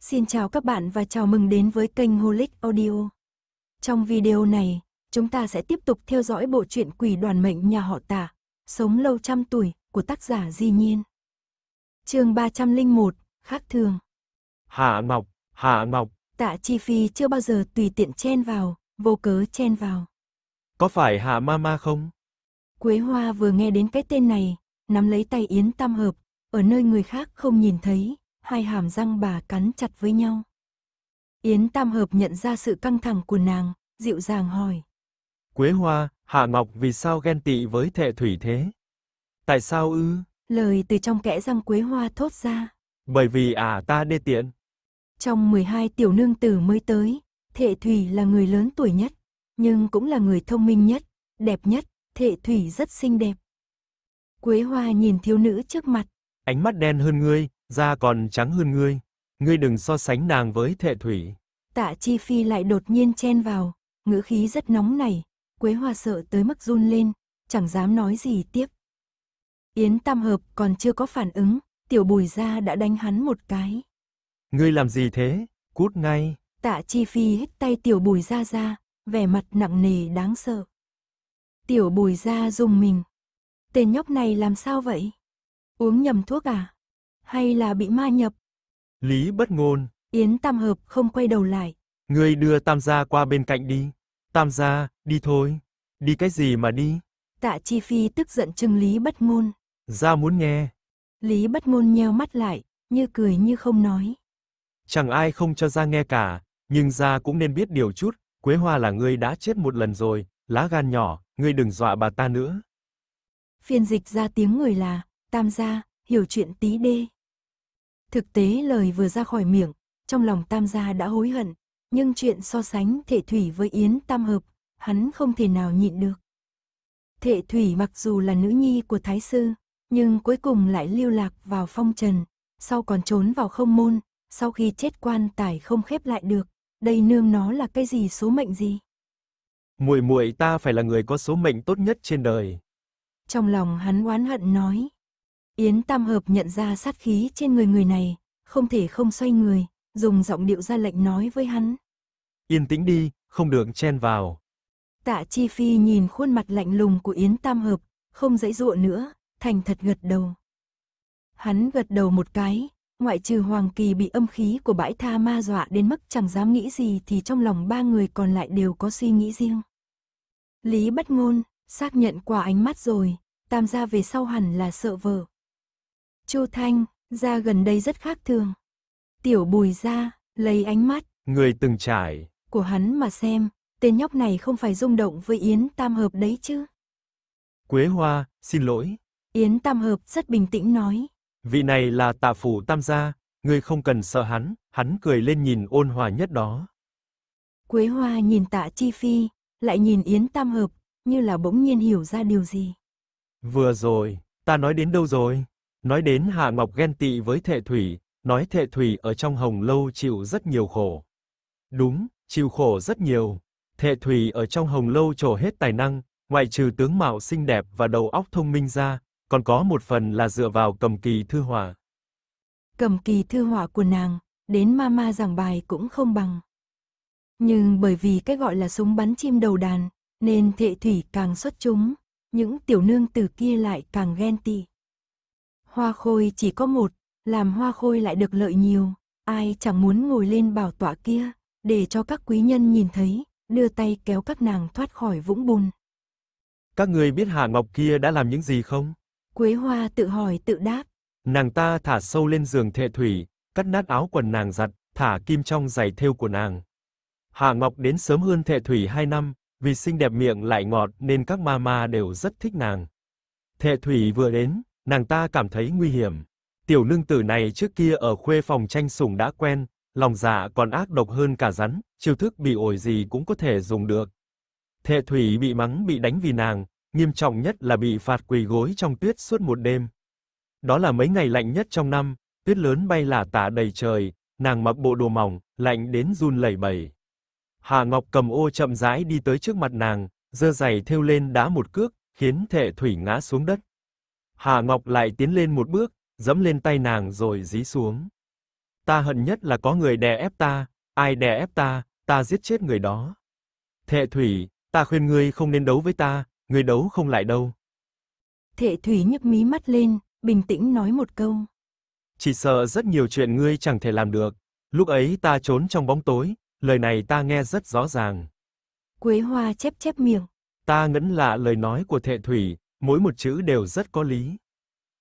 Xin chào các bạn và chào mừng đến với kênh Holic Audio. Trong video này, chúng ta sẽ tiếp tục theo dõi bộ truyện Quỷ Đoản Mệnh nhà họ Tạ, sống lâu trăm tuổi của tác giả Di Nhiên. Chương 301, khác thường. Hạ Ngọc. Tạ Chi Phi chưa bao giờ tùy tiện chen vào, vô cớ chen vào. Có phải Hạ Mama không? Quế Hoa vừa nghe đến cái tên này, nắm lấy tay Yến Tam Hợp, ở nơi người khác không nhìn thấy, hai hàm răng bà cắn chặt với nhau. Yến Tam Hợp nhận ra sự căng thẳng của nàng, dịu dàng hỏi. Quế Hoa, Hạ Ngọc vì sao ghen tị với Thệ Thủy thế? Tại sao ư? Lời từ trong kẽ răng Quế Hoa thốt ra. Bởi vì ta đê tiện. Trong 12 tiểu nương tử mới tới, Thệ Thủy là người lớn tuổi nhất, nhưng cũng là người thông minh nhất, đẹp nhất. Thệ Thủy rất xinh đẹp. Quế Hoa nhìn thiếu nữ trước mặt. Ánh mắt đen hơn ngươi, da còn trắng hơn ngươi. Ngươi đừng so sánh nàng với Thệ Thủy. Tạ Chi Phi lại đột nhiên chen vào, ngữ khí rất nóng nảy. Quế Hoa sợ tới mức run lên, chẳng dám nói gì tiếp. Yến Tam Hợp còn chưa có phản ứng, Tiểu Bùi Gia đã đánh hắn một cái. Ngươi làm gì thế? Cút ngay. Tạ Chi Phi hất tay Tiểu Bùi Gia ra, vẻ mặt nặng nề đáng sợ. Tiểu Bùi Gia rùng mình. Tên nhóc này làm sao vậy? Uống nhầm thuốc à? Hay là bị ma nhập? Lý bất ngôn. Yến Tam Hợp không quay đầu lại. Ngươi đưa Tam gia qua bên cạnh đi. Tam gia, đi thôi. Đi cái gì mà đi? Tạ Chi Phi tức giận trừng Lý bất ngôn. Gia muốn nghe. Lý bất ngôn nheo mắt lại, như cười như không nói. Chẳng ai không cho gia nghe cả, nhưng gia cũng nên biết điều chút. Quế Hoa là ngươi đã chết một lần rồi, lá gan nhỏ. Ngươi đừng dọa bà ta nữa. Phiên dịch ra tiếng người là, Tam gia, hiểu chuyện tí đê. Thực tế lời vừa ra khỏi miệng, trong lòng Tam gia đã hối hận, nhưng chuyện so sánh Thệ Thủy với Yến Tam Hợp, hắn không thể nào nhịn được. Thệ Thủy mặc dù là nữ nhi của Thái Sư, nhưng cuối cùng lại lưu lạc vào Phong Trần, sau còn trốn vào Không Môn, sau khi chết quan tài không khép lại được, đây nương nó là cái gì số mệnh gì? Muội muội ta phải là người có số mệnh tốt nhất trên đời. Trong lòng hắn oán hận nói. Yến Tam Hợp nhận ra sát khí trên người này, không thể không xoay người, dùng giọng điệu ra lệnh nói với hắn. Yên tĩnh đi, không được chen vào. Tạ Chi Phi nhìn khuôn mặt lạnh lùng của Yến Tam Hợp, không giãy giụa nữa, thành thật gật đầu. Hắn gật đầu một cái, ngoại trừ Hoàng Kỳ bị âm khí của bãi tha ma dọa đến mức chẳng dám nghĩ gì thì trong lòng ba người còn lại đều có suy nghĩ riêng. Lý bất ngôn, xác nhận qua ánh mắt rồi, Tam gia về sau hẳn là sợ vợ. Chu Thanh, gia gần đây rất khác thường. Tiểu Bùi Gia, lấy ánh mắt người từng trải của hắn mà xem, tên nhóc này không phải rung động với Yến Tam Hợp đấy chứ. Quế Hoa, xin lỗi. Yến Tam Hợp rất bình tĩnh nói. Vị này là Tạ phủ Tam gia, ngươi không cần sợ hắn, hắn cười lên nhìn ôn hòa nhất đó. Quế Hoa nhìn Tạ Chi Phi, lại nhìn Yến Tam Hợp, như là bỗng nhiên hiểu ra điều gì. Vừa rồi, ta nói đến đâu rồi? Nói đến Hạ Ngọc ghen tị với Thệ Thủy, nói Thệ Thủy ở trong Hồng Lâu chịu rất nhiều khổ. Đúng, chịu khổ rất nhiều. Thệ Thủy ở trong Hồng Lâu trổ hết tài năng, ngoại trừ tướng mạo xinh đẹp và đầu óc thông minh ra. Còn có một phần là dựa vào cầm kỳ thư họa. Cầm kỳ thư họa của nàng, đến mama giảng bài cũng không bằng. Nhưng bởi vì cái gọi là súng bắn chim đầu đàn, nên Thệ Thủy càng xuất chúng, những tiểu nương tử kia lại càng ghen tị. Hoa khôi chỉ có một, làm hoa khôi lại được lợi nhiều, ai chẳng muốn ngồi lên bảo tọa kia, để cho các quý nhân nhìn thấy, đưa tay kéo các nàng thoát khỏi vũng bùn. Các người biết Hạ Ngọc kia đã làm những gì không? Quế Hoa tự hỏi tự đáp. Nàng ta thả sâu lên giường Thệ Thủy, cắt nát áo quần nàng giặt, thả kim trong giày thêu của nàng. Hạ Ngọc đến sớm hơn Thệ Thủy 2 năm, vì xinh đẹp miệng lại ngọt nên các mama đều rất thích nàng. Thệ Thủy vừa đến, nàng ta cảm thấy nguy hiểm. Tiểu nương tử này trước kia ở khuê phòng tranh sủng đã quen, lòng dạ còn ác độc hơn cả rắn, chiêu thức bị ổi gì cũng có thể dùng được. Thệ Thủy bị mắng bị đánh vì nàng. Nghiêm trọng nhất là bị phạt quỳ gối trong tuyết suốt một đêm. Đó là mấy ngày lạnh nhất trong năm, tuyết lớn bay lả tả đầy trời, nàng mặc bộ đồ mỏng, lạnh đến run lẩy bẩy. Hạ Ngọc cầm ô chậm rãi đi tới trước mặt nàng, giơ giày thêu lên đá một cước, khiến Thệ Thủy ngã xuống đất. Hạ Ngọc lại tiến lên một bước, giẫm lên tay nàng rồi dí xuống. Ta hận nhất là có người đè ép ta, ai đè ép ta, ta giết chết người đó. Thệ Thủy, ta khuyên ngươi không nên đấu với ta, ngươi đấu không lại đâu. Thệ Thủy nhấc mí mắt lên, bình tĩnh nói một câu. Chỉ sợ rất nhiều chuyện ngươi chẳng thể làm được, lúc ấy ta trốn trong bóng tối, lời này ta nghe rất rõ ràng. Quế Hoa chép miệng. Ta ngẩn lạ lời nói của Thệ Thủy, mỗi một chữ đều rất có lý.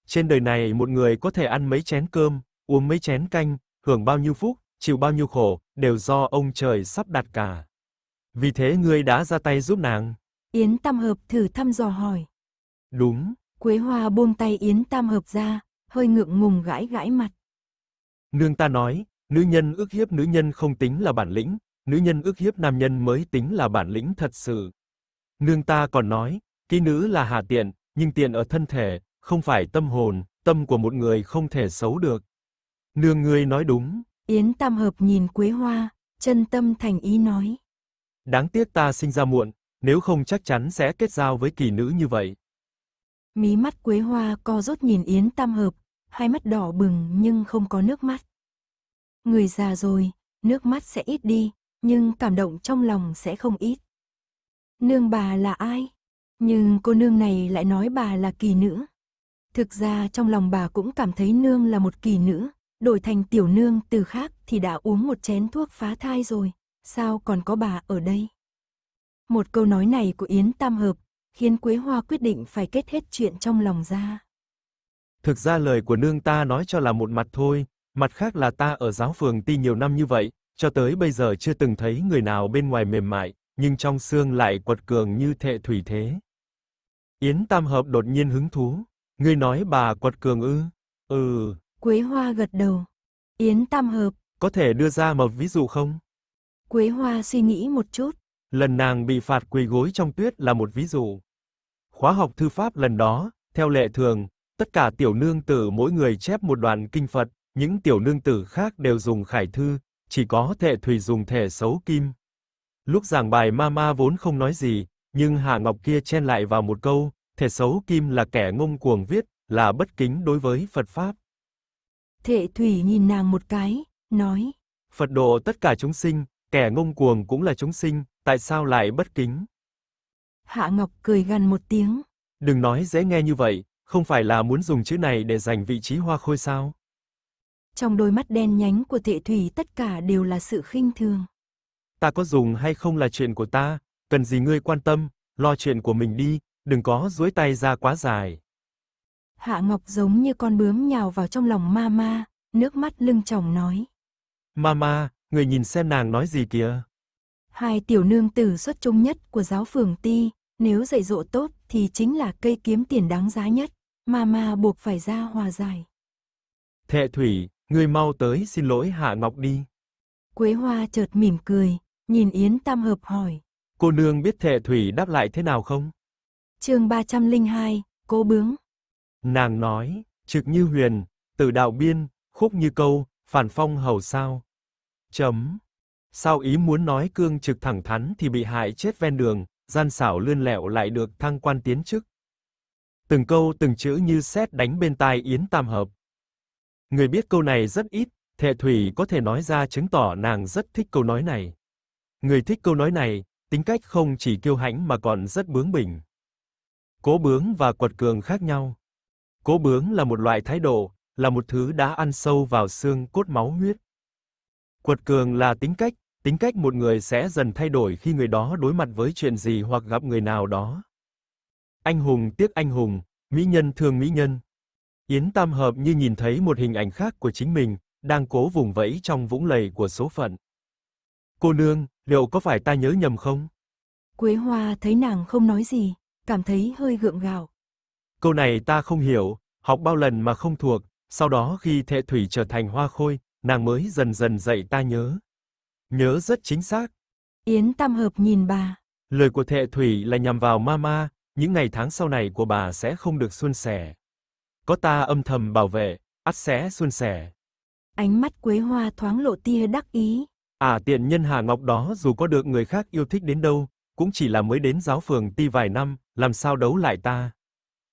Trên đời này một người có thể ăn mấy chén cơm, uống mấy chén canh, hưởng bao nhiêu phúc, chịu bao nhiêu khổ, đều do ông trời sắp đặt cả. Vì thế ngươi đã ra tay giúp nàng. Yến Tam Hợp thử thăm dò hỏi. Đúng. Quế Hoa buông tay Yến Tam Hợp ra, hơi ngượng ngùng gãi mặt. Nương ta nói, nữ nhân ức hiếp nữ nhân không tính là bản lĩnh, nữ nhân ức hiếp nam nhân mới tính là bản lĩnh thật sự. Nương ta còn nói, kỹ nữ là hạ tiện, nhưng tiện ở thân thể, không phải tâm hồn, tâm của một người không thể xấu được. Nương ngươi nói đúng. Yến Tam Hợp nhìn Quế Hoa, chân tâm thành ý nói. Đáng tiếc ta sinh ra muộn, nếu không chắc chắn sẽ kết giao với kỳ nữ như vậy. Mí mắt Quế Hoa co rút nhìn Yến Tam Hợp, hai mắt đỏ bừng nhưng không có nước mắt. Người già rồi, nước mắt sẽ ít đi, nhưng cảm động trong lòng sẽ không ít. Nương bà là ai? Nhưng cô nương này lại nói bà là kỳ nữ. Thực ra trong lòng bà cũng cảm thấy nương là một kỳ nữ, đổi thành tiểu nương từ khác thì đã uống một chén thuốc phá thai rồi, sao còn có bà ở đây? Một câu nói này của Yến Tam Hợp khiến Quế Hoa quyết định phải kết hết chuyện trong lòng ra. Thực ra lời của nương ta nói cho là một mặt thôi, mặt khác là ta ở giáo phường Ti nhiều năm như vậy, cho tới bây giờ chưa từng thấy người nào bên ngoài mềm mại, nhưng trong xương lại quật cường như Thệ Thủy thế. Yến Tam Hợp đột nhiên hứng thú. Ngươi nói bà quật cường ư? Ừ. Quế Hoa gật đầu. Yến Tam Hợp. Có thể đưa ra một ví dụ không? Quế Hoa suy nghĩ một chút. Lần nàng bị phạt quỳ gối trong tuyết là một ví dụ. Khóa học thư pháp lần đó, theo lệ thường, tất cả tiểu nương tử mỗi người chép một đoạn kinh Phật, những tiểu nương tử khác đều dùng khải thư, chỉ có Thệ Thủy dùng thể xấu kim. Lúc giảng bài Mama vốn không nói gì, nhưng Hạ Ngọc kia chen lại vào một câu, thể xấu kim là kẻ ngông cuồng viết, là bất kính đối với Phật Pháp. Thệ Thủy nhìn nàng một cái, nói. Phật độ tất cả chúng sinh, kẻ ngông cuồng cũng là chúng sinh, tại sao lại bất kính? Hạ Ngọc cười gằn một tiếng. Đừng nói dễ nghe như vậy, không phải là muốn dùng chữ này để giành vị trí hoa khôi sao? Trong đôi mắt đen nhánh của Thệ Thủy tất cả đều là sự khinh thường. Ta có dùng hay không là chuyện của ta, cần gì ngươi quan tâm, lo chuyện của mình đi, đừng có duỗi tay ra quá dài. Hạ Ngọc giống như con bướm nhào vào trong lòng Mama, nước mắt lưng tròng nói. Mama, người nhìn xem nàng nói gì kìa. Hai tiểu nương tử xuất chúng nhất của giáo phường Ti, nếu dạy dỗ tốt thì chính là cây kiếm tiền đáng giá nhất, Mama buộc phải ra hòa giải. Thệ Thủy, ngươi mau tới xin lỗi Hạ Ngọc đi. Quế Hoa chợt mỉm cười, nhìn Yến Tam Hợp hỏi. Cô nương biết Thệ Thủy đáp lại thế nào không? Chương 302, Cố Bướng. Nàng nói, trực như huyền, từ đạo biên, khúc như câu, phản phong hầu sao. Chấm. Sao ý muốn nói cương trực thẳng thắn thì bị hại chết ven đường, gian xảo lươn lẹo lại được thăng quan tiến chức. Từng câu từng chữ như sét đánh bên tai Yến Tam Hợp. Người biết câu này rất ít, Thệ Thủy có thể nói ra chứng tỏ nàng rất thích câu nói này. Người thích câu nói này, tính cách không chỉ kiêu hãnh mà còn rất bướng bỉnh. Cố bướng và quật cường khác nhau. Cố bướng là một loại thái độ, là một thứ đã ăn sâu vào xương cốt máu huyết. Quật cường là tính cách một người sẽ dần thay đổi khi người đó đối mặt với chuyện gì hoặc gặp người nào đó. Anh hùng tiếc anh hùng, mỹ nhân thương mỹ nhân. Yến Tam Hợp như nhìn thấy một hình ảnh khác của chính mình, đang cố vùng vẫy trong vũng lầy của số phận. Cô nương, liệu có phải ta nhớ nhầm không? Quế Hoa thấy nàng không nói gì, cảm thấy hơi gượng gạo. Câu này ta không hiểu, học bao lần mà không thuộc, sau đó khi Thệ Thủy trở thành hoa khôi, nàng mới dần dần dạy ta nhớ. Nhớ rất chính xác. Yến Tam Hợp nhìn bà. Lời của Thệ Thủy là nhằm vào Mama, những ngày tháng sau này của bà sẽ không được suôn sẻ. Có ta âm thầm bảo vệ, ắt sẽ suôn sẻ. Ánh mắt Quế Hoa thoáng lộ tia đắc ý. À tiện nhân Hà Ngọc đó dù có được người khác yêu thích đến đâu, cũng chỉ là mới đến giáo phường Ti vài năm, làm sao đấu lại ta.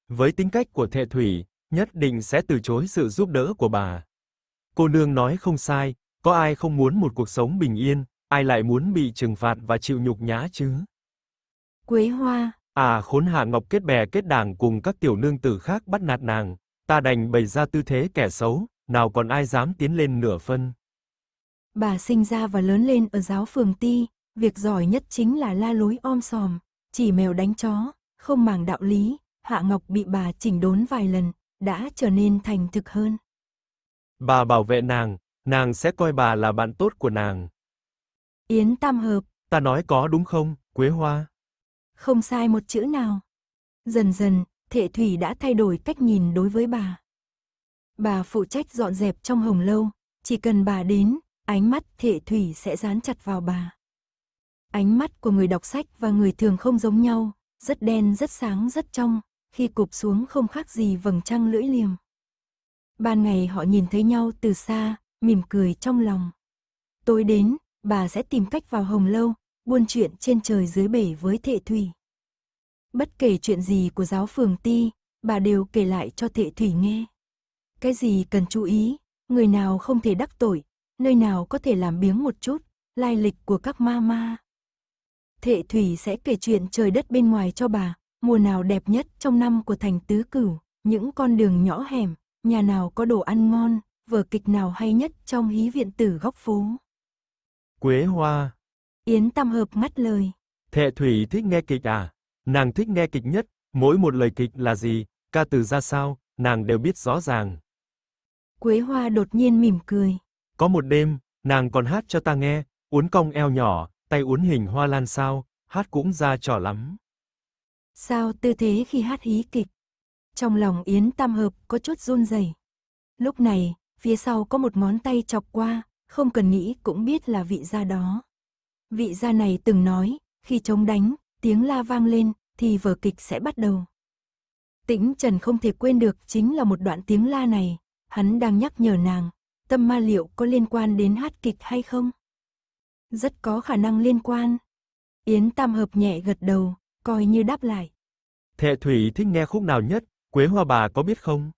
Với tính cách của Thệ Thủy, nhất định sẽ từ chối sự giúp đỡ của bà. Cô nương nói không sai, có ai không muốn một cuộc sống bình yên, ai lại muốn bị trừng phạt và chịu nhục nhã chứ? Quế Hoa, à khốn, Hạ Ngọc kết bè kết đảng cùng các tiểu nương tử khác bắt nạt nàng, ta đành bày ra tư thế kẻ xấu, nào còn ai dám tiến lên nửa phân. Bà sinh ra và lớn lên ở Giáo Phường Ti, việc giỏi nhất chính là la lối om sòm, chỉ mèo đánh chó, không màng đạo lý. Hạ Ngọc bị bà chỉnh đốn vài lần, đã trở nên thành thực hơn. Bà bảo vệ nàng sẽ coi bà là bạn tốt của nàng. Yến Tam Hợp, ta nói có đúng không, Quế Hoa? Không sai một chữ nào. Dần dần, Thệ Thủy đã thay đổi cách nhìn đối với bà. Bà phụ trách dọn dẹp trong Hồng Lâu, chỉ cần bà đến, ánh mắt Thệ Thủy sẽ dán chặt vào bà. Ánh mắt của người đọc sách và người thường không giống nhau, rất đen, rất sáng, rất trong, khi cụp xuống không khác gì vầng trăng lưỡi liềm. Ban ngày họ nhìn thấy nhau từ xa, mỉm cười trong lòng. Tối đến, bà sẽ tìm cách vào Hồng Lâu, buôn chuyện trên trời dưới bể với Thệ Thủy. Bất kể chuyện gì của Giáo Phường Ti, bà đều kể lại cho Thệ Thủy nghe. Cái gì cần chú ý, người nào không thể đắc tội, nơi nào có thể làm biếng một chút, lai lịch của các ma ma. Thệ Thủy sẽ kể chuyện trời đất bên ngoài cho bà, mùa nào đẹp nhất trong năm của Thành Tứ Cửu, những con đường nhỏ hẻm, nhà nào có đồ ăn ngon, vở kịch nào hay nhất trong hí viện tử góc phố. Quế Hoa, Yến Tam Hợp ngắt lời. Thệ Thủy thích nghe kịch à? Nàng thích nghe kịch nhất, mỗi một lời kịch là gì, ca từ ra sao, nàng đều biết rõ ràng. Quế Hoa đột nhiên mỉm cười. Có một đêm, nàng còn hát cho ta nghe, uốn cong eo nhỏ, tay uốn hình hoa lan sao, hát cũng ra trò lắm. Sao tư thế khi hát hí kịch? Trong lòng Yến Tam Hợp có chút run rẩy. Lúc này, phía sau có một ngón tay chọc qua, không cần nghĩ cũng biết là vị gia đó. Vị gia này từng nói, khi trống đánh, tiếng la vang lên, thì vở kịch sẽ bắt đầu. Tĩnh Trần không thể quên được chính là một đoạn tiếng la này, hắn đang nhắc nhở nàng, tâm ma liệu có liên quan đến hát kịch hay không? Rất có khả năng liên quan. Yến Tam Hợp nhẹ gật đầu, coi như đáp lại. Thệ Thủy thích nghe khúc nào nhất, Quế Hoa bà có biết không?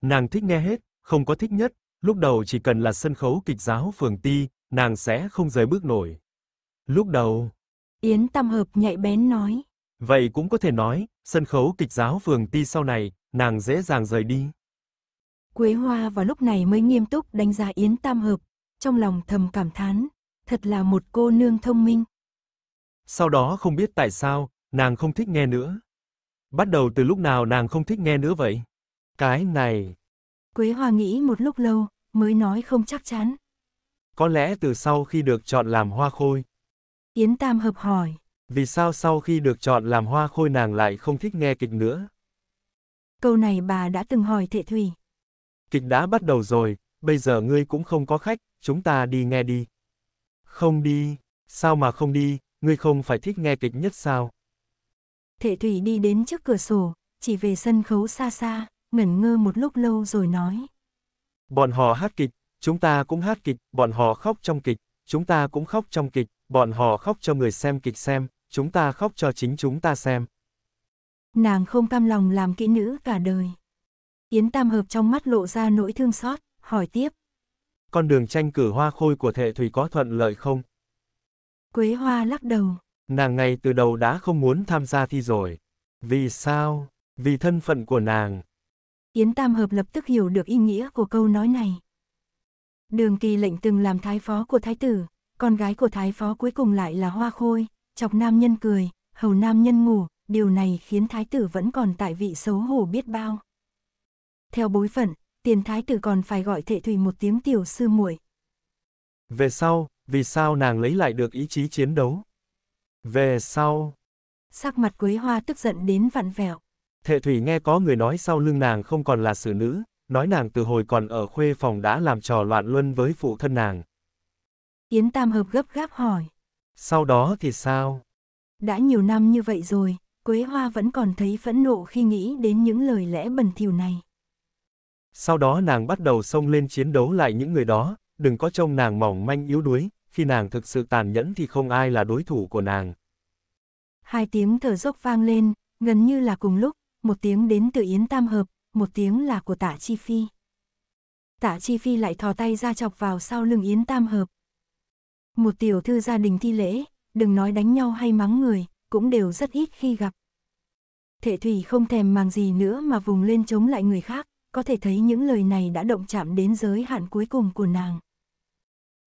Nàng thích nghe hết, không có thích nhất, lúc đầu chỉ cần là sân khấu kịch Giáo Phường Ti, nàng sẽ không rời bước nổi. Lúc đầu, Yến Tam Hợp nhạy bén nói. Vậy cũng có thể nói, sân khấu kịch Giáo Phường Ti sau này, nàng dễ dàng rời đi. Quế Hoa vào lúc này mới nghiêm túc đánh giá Yến Tam Hợp, trong lòng thầm cảm thán, thật là một cô nương thông minh. Sau đó không biết tại sao, nàng không thích nghe nữa. Bắt đầu từ lúc nào nàng không thích nghe nữa vậy? Cái này... Quế Hoa nghĩ một lúc lâu, mới nói không chắc chắn. Có lẽ từ sau khi được chọn làm hoa khôi. Yến Tam Hợp hỏi. Vì sao sau khi được chọn làm hoa khôi nàng lại không thích nghe kịch nữa? Câu này bà đã từng hỏi Thệ Thủy. Kịch đã bắt đầu rồi, bây giờ ngươi cũng không có khách, chúng ta đi nghe đi. Không đi, sao mà không đi, ngươi không phải thích nghe kịch nhất sao? Thệ Thủy đi đến trước cửa sổ, chỉ về sân khấu xa xa, ngẩn ngơ một lúc lâu rồi nói. Bọn họ hát kịch, chúng ta cũng hát kịch, bọn họ khóc trong kịch, chúng ta cũng khóc trong kịch, bọn họ khóc cho người xem kịch xem, chúng ta khóc cho chính chúng ta xem. Nàng không cam lòng làm kỹ nữ cả đời. Yến Tam Hợp trong mắt lộ ra nỗi thương xót, hỏi tiếp. Con đường tranh cử hoa khôi của Thệ Thủy có thuận lợi không? Quế Hoa lắc đầu. Nàng ngay từ đầu đã không muốn tham gia thi rồi. Vì sao? Vì thân phận của nàng. Yến Tam Hợp lập tức hiểu được ý nghĩa của câu nói này. Đường Kỳ Lệnh từng làm thái phó của thái tử, con gái của thái phó cuối cùng lại là hoa khôi, chọc nam nhân cười, hầu nam nhân ngủ, điều này khiến thái tử vẫn còn tại vị xấu hổ biết bao. Theo bối phận, tiền thái tử còn phải gọi Thệ Thủy một tiếng tiểu sư muội. Về sau, vì sao nàng lấy lại được ý chí chiến đấu? Về sau... Sắc mặt Quế Hoa tức giận đến vặn vẹo. Thệ Thủy nghe có người nói sau lưng nàng không còn là xử nữ, nói nàng từ hồi còn ở khuê phòng đã làm trò loạn luân với phụ thân nàng. Yến Tam Hợp gấp gáp hỏi. Sau đó thì sao? Đã nhiều năm như vậy rồi, Quế Hoa vẫn còn thấy phẫn nộ khi nghĩ đến những lời lẽ bẩn thỉu này. Sau đó nàng bắt đầu xông lên chiến đấu lại những người đó, đừng có trông nàng mỏng manh yếu đuối, khi nàng thực sự tàn nhẫn thì không ai là đối thủ của nàng. Hai tiếng thở dốc vang lên, gần như là cùng lúc, một tiếng đến từ Yến Tam Hợp, một tiếng là của Tạ Chi Phi. Tạ Chi Phi lại thò tay ra chọc vào sau lưng Yến Tam Hợp. Một tiểu thư gia đình thi lễ, đừng nói đánh nhau hay mắng người, cũng đều rất ít khi gặp. Thệ Thủy không thèm màng gì nữa mà vùng lên chống lại người khác, có thể thấy những lời này đã động chạm đến giới hạn cuối cùng của nàng.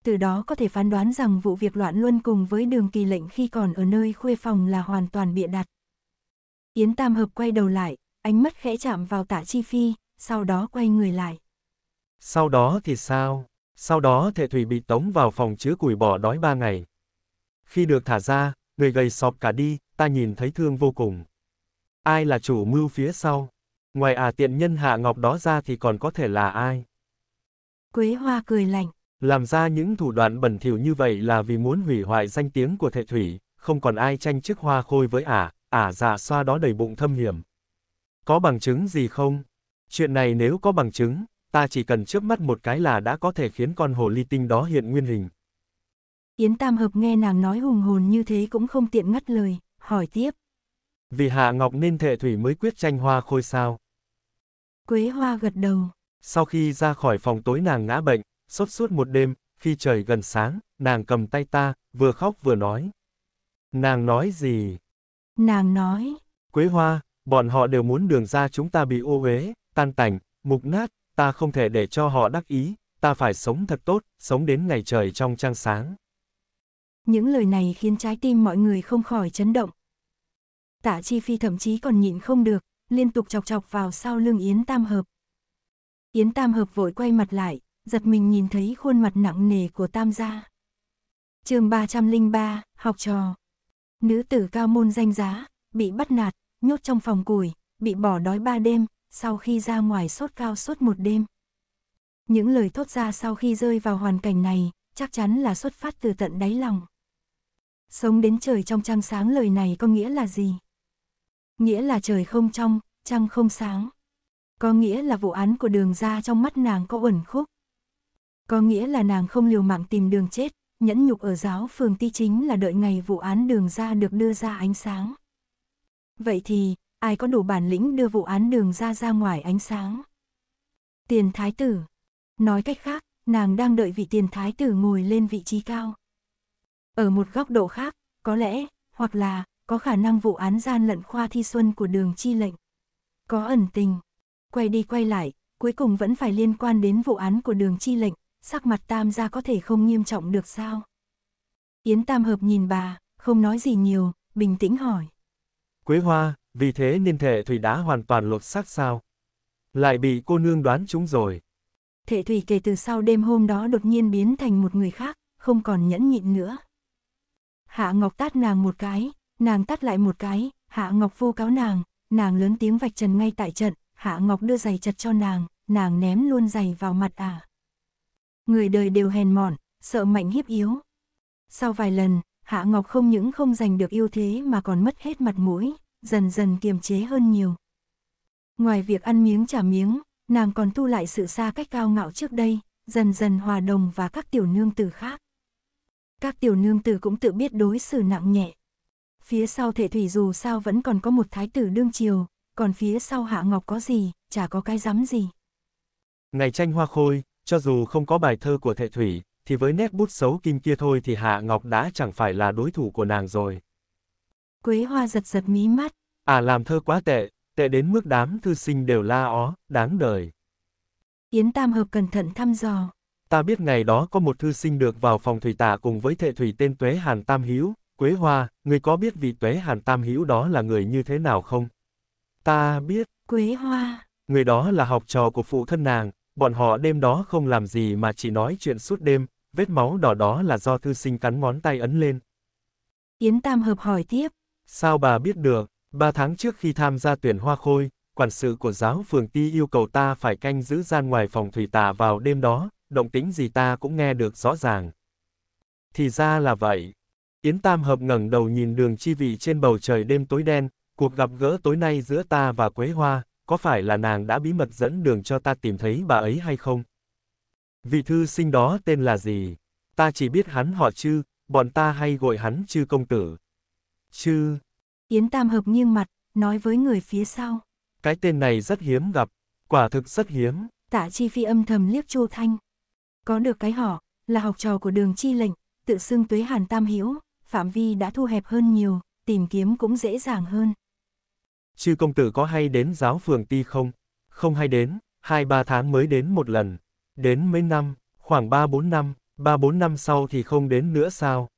Từ đó có thể phán đoán rằng vụ việc loạn luân cùng với Đường Kỳ Lệnh khi còn ở nơi khuê phòng là hoàn toàn bịa đặt. Yến Tam Hợp quay đầu lại, ánh mắt khẽ chạm vào Tạ Chi Phi, sau đó quay người lại. Sau đó thì sao? Sau đó Thệ Thủy bị tống vào phòng chứa củi bỏ đói 3 ngày. Khi được thả ra, người gầy sọp cả đi, ta nhìn thấy thương vô cùng. Ai là chủ mưu phía sau? Ngoài tiện nhân Hạ Ngọc đó ra thì còn có thể là ai? Quế Hoa cười lạnh. Làm ra những thủ đoạn bẩn thỉu như vậy là vì muốn hủy hoại danh tiếng của Thệ Thủy, không còn ai tranh chức Hoa Khôi với Dạ Xoa đó đầy bụng thâm hiểm. Có bằng chứng gì không? Chuyện này nếu có bằng chứng, ta chỉ cần chớp mắt một cái là đã có thể khiến con hồ ly tinh đó hiện nguyên hình. Yến Tam Hợp nghe nàng nói hùng hồn như thế cũng không tiện ngắt lời, hỏi tiếp. Vì Hạ Ngọc nên Thệ Thủy mới quyết tranh Hoa Khôi sao? Quế Hoa gật đầu. Sau khi ra khỏi phòng tối nàng ngã bệnh, sốt suốt một đêm, khi trời gần sáng, nàng cầm tay ta, vừa khóc vừa nói. Nàng nói gì? Nàng nói. Quế Hoa, bọn họ đều muốn Đường ra chúng ta bị ô uế, tan tành, mục nát, ta không thể để cho họ đắc ý, ta phải sống thật tốt, sống đến ngày trời trong trăng sáng. Những lời này khiến trái tim mọi người không khỏi chấn động. Tạ Chi Phi thậm chí còn nhịn không được, liên tục chọc vào sau lưng Yến Tam Hợp. Yến Tam Hợp vội quay mặt lại, giật mình nhìn thấy khuôn mặt nặng nề của Tam gia. Chương 303, học trò. Nữ tử cao môn danh giá, bị bắt nạt, nhốt trong phòng củi, bị bỏ đói 3 đêm, sau khi ra ngoài sốt cao suốt 1 đêm. Những lời thốt ra sau khi rơi vào hoàn cảnh này, chắc chắn là xuất phát từ tận đáy lòng. Sống đến trời trong trăng sáng lời này có nghĩa là gì? Nghĩa là trời không trong, trăng không sáng. Có nghĩa là vụ án của Đường ra trong mắt nàng có uẩn khúc. Có nghĩa là nàng không liều mạng tìm đường chết, nhẫn nhục ở Giáo Phường Ti chính là đợi ngày vụ án Đường ra được đưa ra ánh sáng. Vậy thì, ai có đủ bản lĩnh đưa vụ án Đường ra ngoài ánh sáng? Tiền Thái Tử. Nói cách khác, nàng đang đợi vị Tiền Thái Tử ngồi lên vị trí cao. Ở một góc độ khác, có lẽ, hoặc là, có khả năng vụ án gian lận khoa thi xuân của Đường Chi Lệnh có ẩn tình. Quay đi quay lại, cuối cùng vẫn phải liên quan đến vụ án của Đường Chi Lệnh, sắc mặt Tam gia có thể không nghiêm trọng được sao? Yến Tam Hợp nhìn bà, không nói gì nhiều, bình tĩnh hỏi. Quế Hoa, vì thế nên Thệ Thủy đã hoàn toàn lột xác sao? Lại bị cô nương đoán trúng rồi. Thệ Thủy kể từ sau đêm hôm đó đột nhiên biến thành một người khác, không còn nhẫn nhịn nữa. Hạ Ngọc tát nàng một cái, nàng tát lại một cái, Hạ Ngọc vu cáo nàng lớn tiếng vạch trần ngay tại trận, Hạ Ngọc đưa giày chật cho nàng ném luôn giày vào mặt Người đời đều hèn mọn, sợ mạnh hiếp yếu. Sau vài lần, Hạ Ngọc không những không giành được ưu thế mà còn mất hết mặt mũi, dần dần kiềm chế hơn nhiều. Ngoài việc ăn miếng trả miếng, nàng còn tu lại sự xa cách cao ngạo trước đây, dần dần hòa đồng và các tiểu nương tử khác. Các tiểu nương tử cũng tự biết đối xử nặng nhẹ. Phía sau Thệ Thủy dù sao vẫn còn có một thái tử đương triều, còn phía sau Hạ Ngọc có gì, chả có cái rắm gì. Ngày tranh Hoa Khôi, cho dù không có bài thơ của Thệ Thủy, thì với nét bút xấu kim kia thôi thì Hạ Ngọc đã chẳng phải là đối thủ của nàng rồi. Quế Hoa giật mí mắt. Làm thơ quá tệ, tệ đến mức đám thư sinh đều la ó, đáng đời. Yến Tam Hợp cẩn thận thăm dò. Ta biết ngày đó có một thư sinh được vào phòng Thủy Tả cùng với Thệ Thủy tên Tuế Hàn Tam Hữu. Quế Hoa, người có biết vị Tuế Hàn Tam Hữu đó là người như thế nào không? Ta biết. Quế Hoa. Người đó là học trò của phụ thân nàng, bọn họ đêm đó không làm gì mà chỉ nói chuyện suốt đêm, vết máu đỏ đó là do thư sinh cắn ngón tay ấn lên. Yến Tam Hợp hỏi tiếp. Sao bà biết được? 3 tháng trước khi tham gia tuyển Hoa Khôi, quản sự của Giáo Phường Ti yêu cầu ta phải canh giữ gian ngoài phòng Thủy Tả vào đêm đó, động tĩnh gì ta cũng nghe được rõ ràng. Thì ra là vậy. Yến Tam Hợp ngẩng đầu nhìn Đường Chi Vị trên bầu trời đêm tối đen, cuộc gặp gỡ tối nay giữa ta và Quế Hoa, có phải là nàng đã bí mật dẫn đường cho ta tìm thấy bà ấy hay không? Vị thư sinh đó tên là gì? Ta chỉ biết hắn họ Chư, bọn ta hay gọi hắn Chư công tử. Chư. Yến Tam Hợp nghiêng mặt, nói với người phía sau. Cái tên này rất hiếm gặp, quả thực rất hiếm. Tạ Chi Phi âm thầm liếc Chu Thanh. Có được cái họ, là học trò của Đường Chi Lệnh, tự xưng Tuế Hàn Tam Hiểu, phạm vi đã thu hẹp hơn nhiều, tìm kiếm cũng dễ dàng hơn. Chư công tử có hay đến giáo phường Ti không? Không hay đến, 2-3 tháng mới đến một lần. Đến mấy năm, khoảng 3-4 năm, 3-4 năm sau thì không đến nữa sao?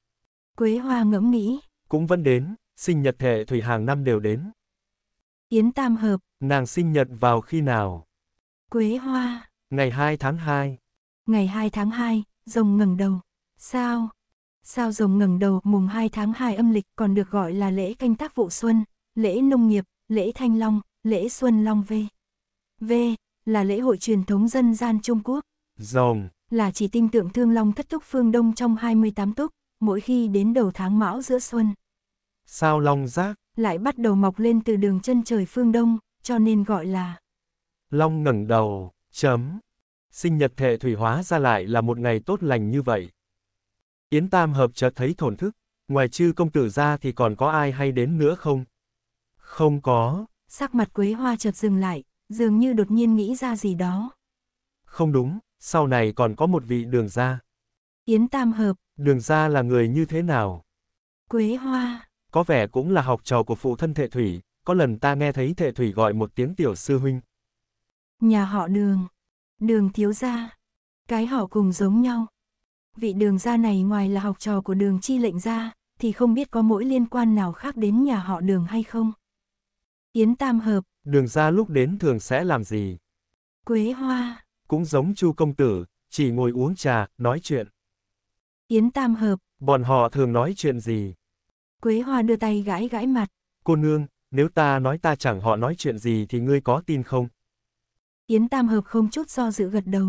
Quế Hoa ngẫm nghĩ. Cũng vẫn đến, sinh nhật Thệ Thủy hàng năm đều đến. Yến Tam Hợp. Nàng sinh nhật vào khi nào? Quế Hoa. Ngày 2 tháng 2. Ngày 2 tháng 2, rồng ngẩng đầu. Sao? Sao rồng ngẩng đầu mùng 2 tháng 2 âm lịch còn được gọi là lễ canh tác vụ xuân, lễ nông nghiệp, lễ thanh long, lễ xuân long vê. Vê là lễ hội truyền thống dân gian Trung Quốc. Rồng là chỉ tinh tượng thương long thất túc phương Đông trong 28 túc, mỗi khi đến đầu tháng Mão giữa xuân. Sao Long Giác lại bắt đầu mọc lên từ đường chân trời phương Đông, cho nên gọi là Long ngẩng đầu. Chấm. Sinh nhật Thệ Thủy hóa ra lại là một ngày tốt lành như vậy. Yến Tam Hợp chợt thấy thổn thức, ngoài chư công tử ra thì còn có ai hay đến nữa không? Không có. Sắc mặt Quế Hoa chợt dừng lại, dường như đột nhiên nghĩ ra gì đó. Không đúng, sau này còn có một vị Đường Ra. Yến Tam Hợp. Đường Ra là người như thế nào? Quế Hoa. Có vẻ cũng là học trò của phụ thân Thệ Thủy, có lần ta nghe thấy Thệ Thủy gọi một tiếng tiểu sư huynh. Nhà họ Đường. Đường thiếu gia. Cái họ cùng giống nhau. Vị Đường Gia này ngoài là học trò của Đường Chi Lệnh ra, thì không biết có mối liên quan nào khác đến nhà họ Đường hay không? Yến Tam Hợp. Đường Gia lúc đến thường sẽ làm gì? Quế Hoa. Cũng giống Chu công tử, chỉ ngồi uống trà, nói chuyện. Yến Tam Hợp. Bọn họ thường nói chuyện gì? Quế Hoa đưa tay gãi gãi mặt. Cô nương, nếu ta nói ta chẳng họ nói chuyện gì thì ngươi có tin không? Yến Tam Hợp không chút do dự gật đầu.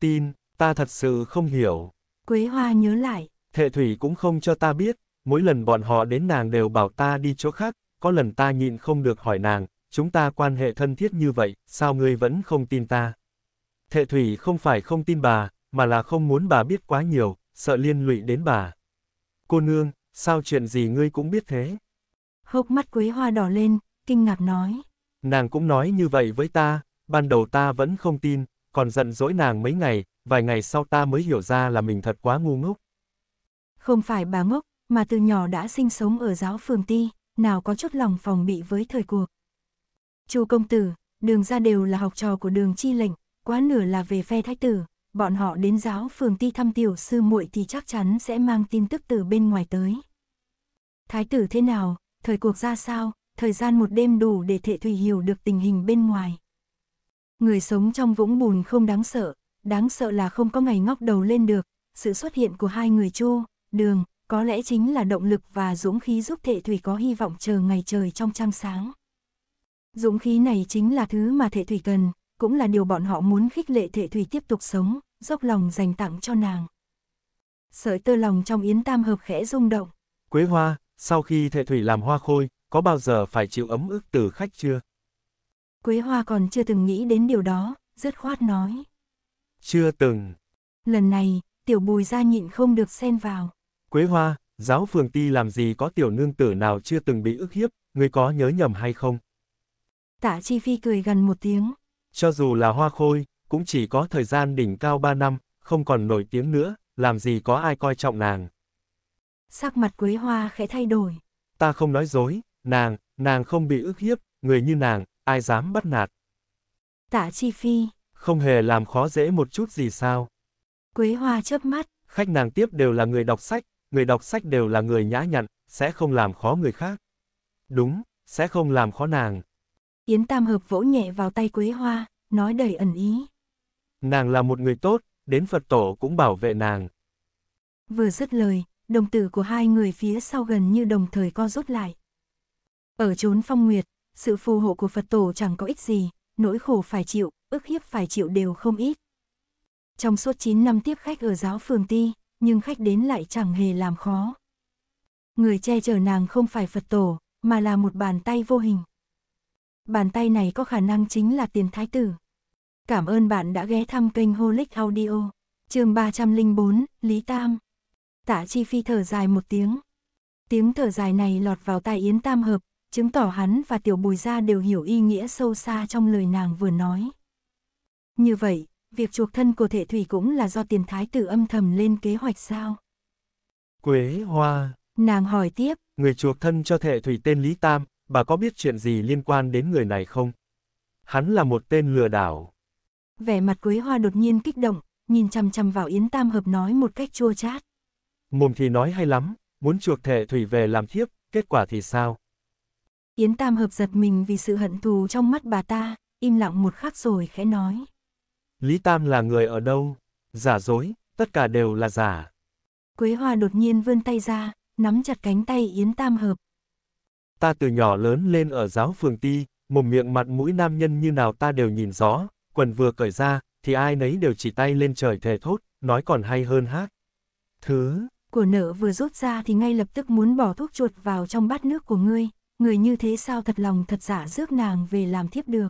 Tin, ta thật sự không hiểu. Quế Hoa nhớ lại. Thệ Thủy cũng không cho ta biết, mỗi lần bọn họ đến nàng đều bảo ta đi chỗ khác, có lần ta nhịn không được hỏi nàng, chúng ta quan hệ thân thiết như vậy, sao ngươi vẫn không tin ta? Thệ Thủy không phải không tin bà, mà là không muốn bà biết quá nhiều, sợ liên lụy đến bà. Cô nương, sao chuyện gì ngươi cũng biết thế? Hốc mắt Quế Hoa đỏ lên, kinh ngạc nói. Nàng cũng nói như vậy với ta, ban đầu ta vẫn không tin, còn giận dỗi nàng mấy ngày. Vài ngày sau ta mới hiểu ra là mình thật quá ngu ngốc. Không phải bà ngốc, mà từ nhỏ đã sinh sống ở giáo phường Ti, nào có chút lòng phòng bị với thời cuộc. Chu công tử, Đường Ra đều là học trò của Đường Chi Lệnh, quá nửa là về phe thái tử, bọn họ đến giáo phường Ti thăm tiểu sư muội thì chắc chắn sẽ mang tin tức từ bên ngoài tới. Thái tử thế nào, thời cuộc ra sao, thời gian một đêm đủ để Thệ Thủy hiểu được tình hình bên ngoài. Người sống trong vũng bùn không đáng sợ là không có ngày ngóc đầu lên được, sự xuất hiện của hai người Chu, Đường, có lẽ chính là động lực và dũng khí giúp Thệ Thủy có hy vọng chờ ngày trời trong trăng sáng. Dũng khí này chính là thứ mà Thệ Thủy cần, cũng là điều bọn họ muốn khích lệ Thệ Thủy tiếp tục sống, dốc lòng dành tặng cho nàng. Sợi tơ lòng trong Yến Tam Hợp khẽ rung động. Quế Hoa, sau khi Thệ Thủy làm hoa khôi, có bao giờ phải chịu ấm ức từ khách chưa? Quế Hoa còn chưa từng nghĩ đến điều đó, dứt khoát nói. Chưa từng. Lần này, tiểu Bùi gia nhịn không được xen vào. Quế Hoa, giáo phường Ti làm gì có tiểu nương tử nào chưa từng bị ức hiếp, ngươi có nhớ nhầm hay không? Tạ Chi Phi cười gần một tiếng. Cho dù là hoa khôi, cũng chỉ có thời gian đỉnh cao 3 năm, không còn nổi tiếng nữa, làm gì có ai coi trọng nàng. Sắc mặt Quế Hoa khẽ thay đổi. Ta không nói dối, nàng không bị ức hiếp, người như nàng, ai dám bắt nạt. Tạ Chi Phi. Không hề làm khó dễ một chút gì sao? Quế Hoa chớp mắt. Khách nàng tiếp đều là người đọc sách đều là người nhã nhặn, sẽ không làm khó người khác. Đúng, sẽ không làm khó nàng. Yến Tam Hợp vỗ nhẹ vào tay Quế Hoa, nói đầy ẩn ý. Nàng là một người tốt, đến Phật tổ cũng bảo vệ nàng. Vừa dứt lời, đồng tử của hai người phía sau gần như đồng thời co rút lại. Ở chốn Phong Nguyệt, sự phù hộ của Phật tổ chẳng có ích gì, nỗi khổ phải chịu, ức hiếp phải chịu đều không ít. Trong suốt 9 năm tiếp khách ở giáo phường Ti, nhưng khách đến lại chẳng hề làm khó. Người che chở nàng không phải Phật tổ, mà là một bàn tay vô hình. Bàn tay này có khả năng chính là Tiền Thái Tử. Cảm ơn bạn đã ghé thăm kênh Holic Audio, chương 304, Lý Tam. Tạ Chi Phi thở dài một tiếng. Tiếng thở dài này lọt vào tai Yến Tam Hợp, chứng tỏ hắn và tiểu Bùi gia đều hiểu ý nghĩa sâu xa trong lời nàng vừa nói. Như vậy, việc chuộc thân của Thể Thủy cũng là do Tiền Thái Tử âm thầm lên kế hoạch sao? Quế Hoa, nàng hỏi tiếp, người chuộc thân cho Thể Thủy tên Lý Tam, bà có biết chuyện gì liên quan đến người này không? Hắn là một tên lừa đảo. Vẻ mặt Quế Hoa đột nhiên kích động, nhìn chằm chằm vào Yến Tam Hợp nói một cách chua chát. Mồm thì nói hay lắm, muốn chuộc Thể Thủy về làm thiếp, kết quả thì sao? Yến Tam Hợp giật mình vì sự hận thù trong mắt bà ta, im lặng một khắc rồi khẽ nói. Lý Tam là người ở đâu? Giả dối, tất cả đều là giả. Quế Hoa đột nhiên vươn tay ra, nắm chặt cánh tay Yến Tam Hợp. Ta từ nhỏ lớn lên ở Giáo Phường Ti, mồm miệng mặt mũi nam nhân như nào ta đều nhìn rõ, quần vừa cởi ra, thì ai nấy đều chỉ tay lên trời thề thốt, nói còn hay hơn hát. Thứ của nợ vừa rút ra thì ngay lập tức muốn bỏ thuốc chuột vào trong bát nước của ngươi, người như thế sao thật lòng thật giả rước nàng về làm thiếp được.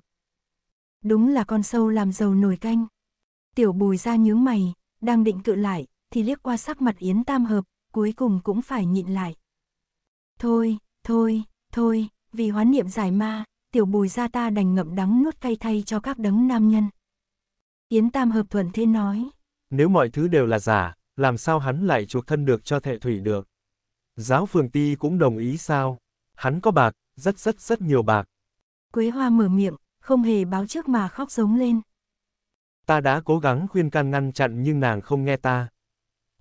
Đúng là con sâu làm dầu nồi canh. Tiểu Bùi Ra nhướng mày, đang định cự lại, thì liếc qua sắc mặt Yến Tam Hợp, cuối cùng cũng phải nhịn lại. Thôi, vì hoán niệm giải ma, Tiểu Bùi Ra ta đành ngậm đắng nuốt cay thay cho các đấng nam nhân. Yến Tam Hợp thuận thế nói. Nếu mọi thứ đều là giả, làm sao hắn lại chuộc thân được cho Thể Thủy được? Giáo Phường Ti cũng đồng ý sao? Hắn có bạc, rất nhiều bạc. Quế Hoa mở miệng, không hề báo trước mà khóc giống lên. Ta đã cố gắng khuyên can ngăn chặn nhưng nàng không nghe ta.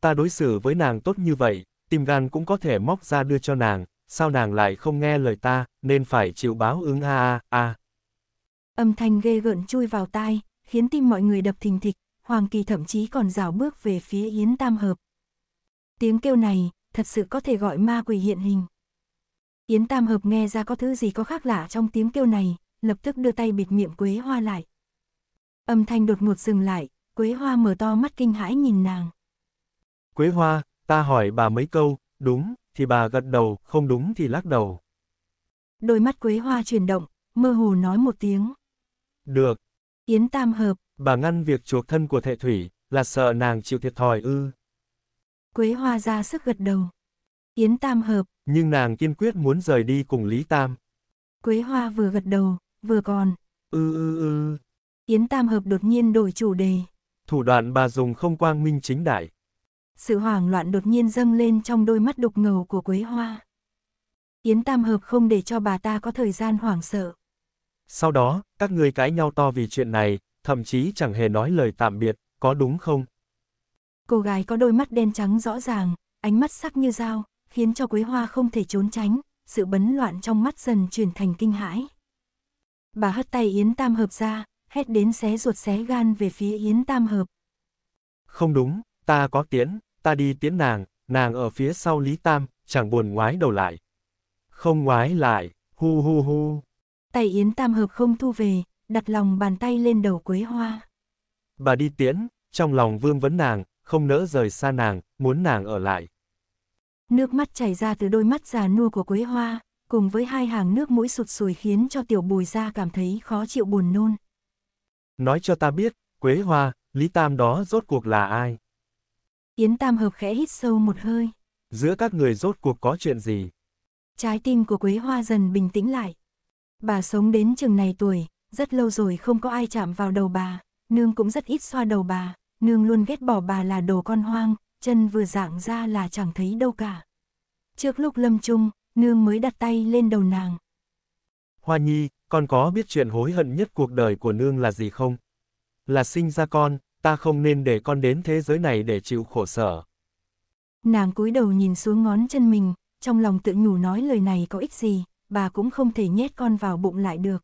Ta đối xử với nàng tốt như vậy, tim gan cũng có thể móc ra đưa cho nàng, sao nàng lại không nghe lời ta, nên phải chịu báo ứng a. Âm thanh ghê gợn chui vào tai, khiến tim mọi người đập thình thịch, Hoàng Kỳ thậm chí còn rảo bước về phía Yến Tam Hợp. Tiếng kêu này, thật sự có thể gọi ma quỷ hiện hình. Yến Tam Hợp nghe ra có thứ gì có khác lạ trong tiếng kêu này, lập tức đưa tay bịt miệng Quế Hoa lại. Âm thanh đột ngột dừng lại, Quế Hoa mở to mắt kinh hãi nhìn nàng. Quế Hoa, ta hỏi bà mấy câu, đúng thì bà gật đầu, không đúng thì lắc đầu. Đôi mắt Quế Hoa chuyển động, mơ hồ nói một tiếng. Được. Yến Tam Hợp, bà ngăn việc chuộc thân của Thể Thủy, là sợ nàng chịu thiệt thòi ư? Quế Hoa ra sức gật đầu. Yến Tam Hợp, nhưng nàng kiên quyết muốn rời đi cùng Lý Tam. Quế Hoa vừa gật đầu, vừa còn. Yến Tam Hợp đột nhiên đổi chủ đề. Thủ đoạn bà dùng không quang minh chính đại. Sự hoảng loạn đột nhiên dâng lên trong đôi mắt đục ngầu của Quế Hoa. Yến Tam Hợp không để cho bà ta có thời gian hoảng sợ. Sau đó, các người cãi nhau to vì chuyện này, thậm chí chẳng hề nói lời tạm biệt, có đúng không? Cô gái có đôi mắt đen trắng rõ ràng, ánh mắt sắc như dao, khiến cho Quế Hoa không thể trốn tránh, sự bấn loạn trong mắt dần chuyển thành kinh hãi. Bà hất tay Yến Tam Hợp ra, hét đến xé ruột xé gan về phía Yến Tam Hợp. Không đúng, ta có tiễn, ta đi tiễn nàng ở phía sau Lý Tam, chẳng buồn ngoái đầu lại. Không ngoái lại, hu. Tay Yến Tam Hợp không thu về, đặt lòng bàn tay lên đầu Quế Hoa. Bà đi tiễn, trong lòng vương vấn nàng, không nỡ rời xa nàng, muốn nàng ở lại. Nước mắt chảy ra từ đôi mắt già nua của Quế Hoa, cùng với hai hàng nước mũi sụt sùi khiến cho Tiểu Bùi Ra cảm thấy khó chịu buồn nôn. Nói cho ta biết, Quế Hoa, Lý Tam đó rốt cuộc là ai? Yến Tam Hợp khẽ hít sâu một hơi. Giữa các người rốt cuộc có chuyện gì? Trái tim của Quế Hoa dần bình tĩnh lại. Bà sống đến chừng này tuổi, rất lâu rồi không có ai chạm vào đầu bà, nương cũng rất ít xoa đầu bà, nương luôn ghét bỏ bà là đồ con hoang, chân vừa dạng ra là chẳng thấy đâu cả. Trước lúc lâm chung, nương mới đặt tay lên đầu nàng. Hoa Nhi, con có biết chuyện hối hận nhất cuộc đời của nương là gì không? Là sinh ra con, ta không nên để con đến thế giới này để chịu khổ sở. Nàng cúi đầu nhìn xuống ngón chân mình, trong lòng tự nhủ nói lời này có ích gì, bà cũng không thể nhét con vào bụng lại được.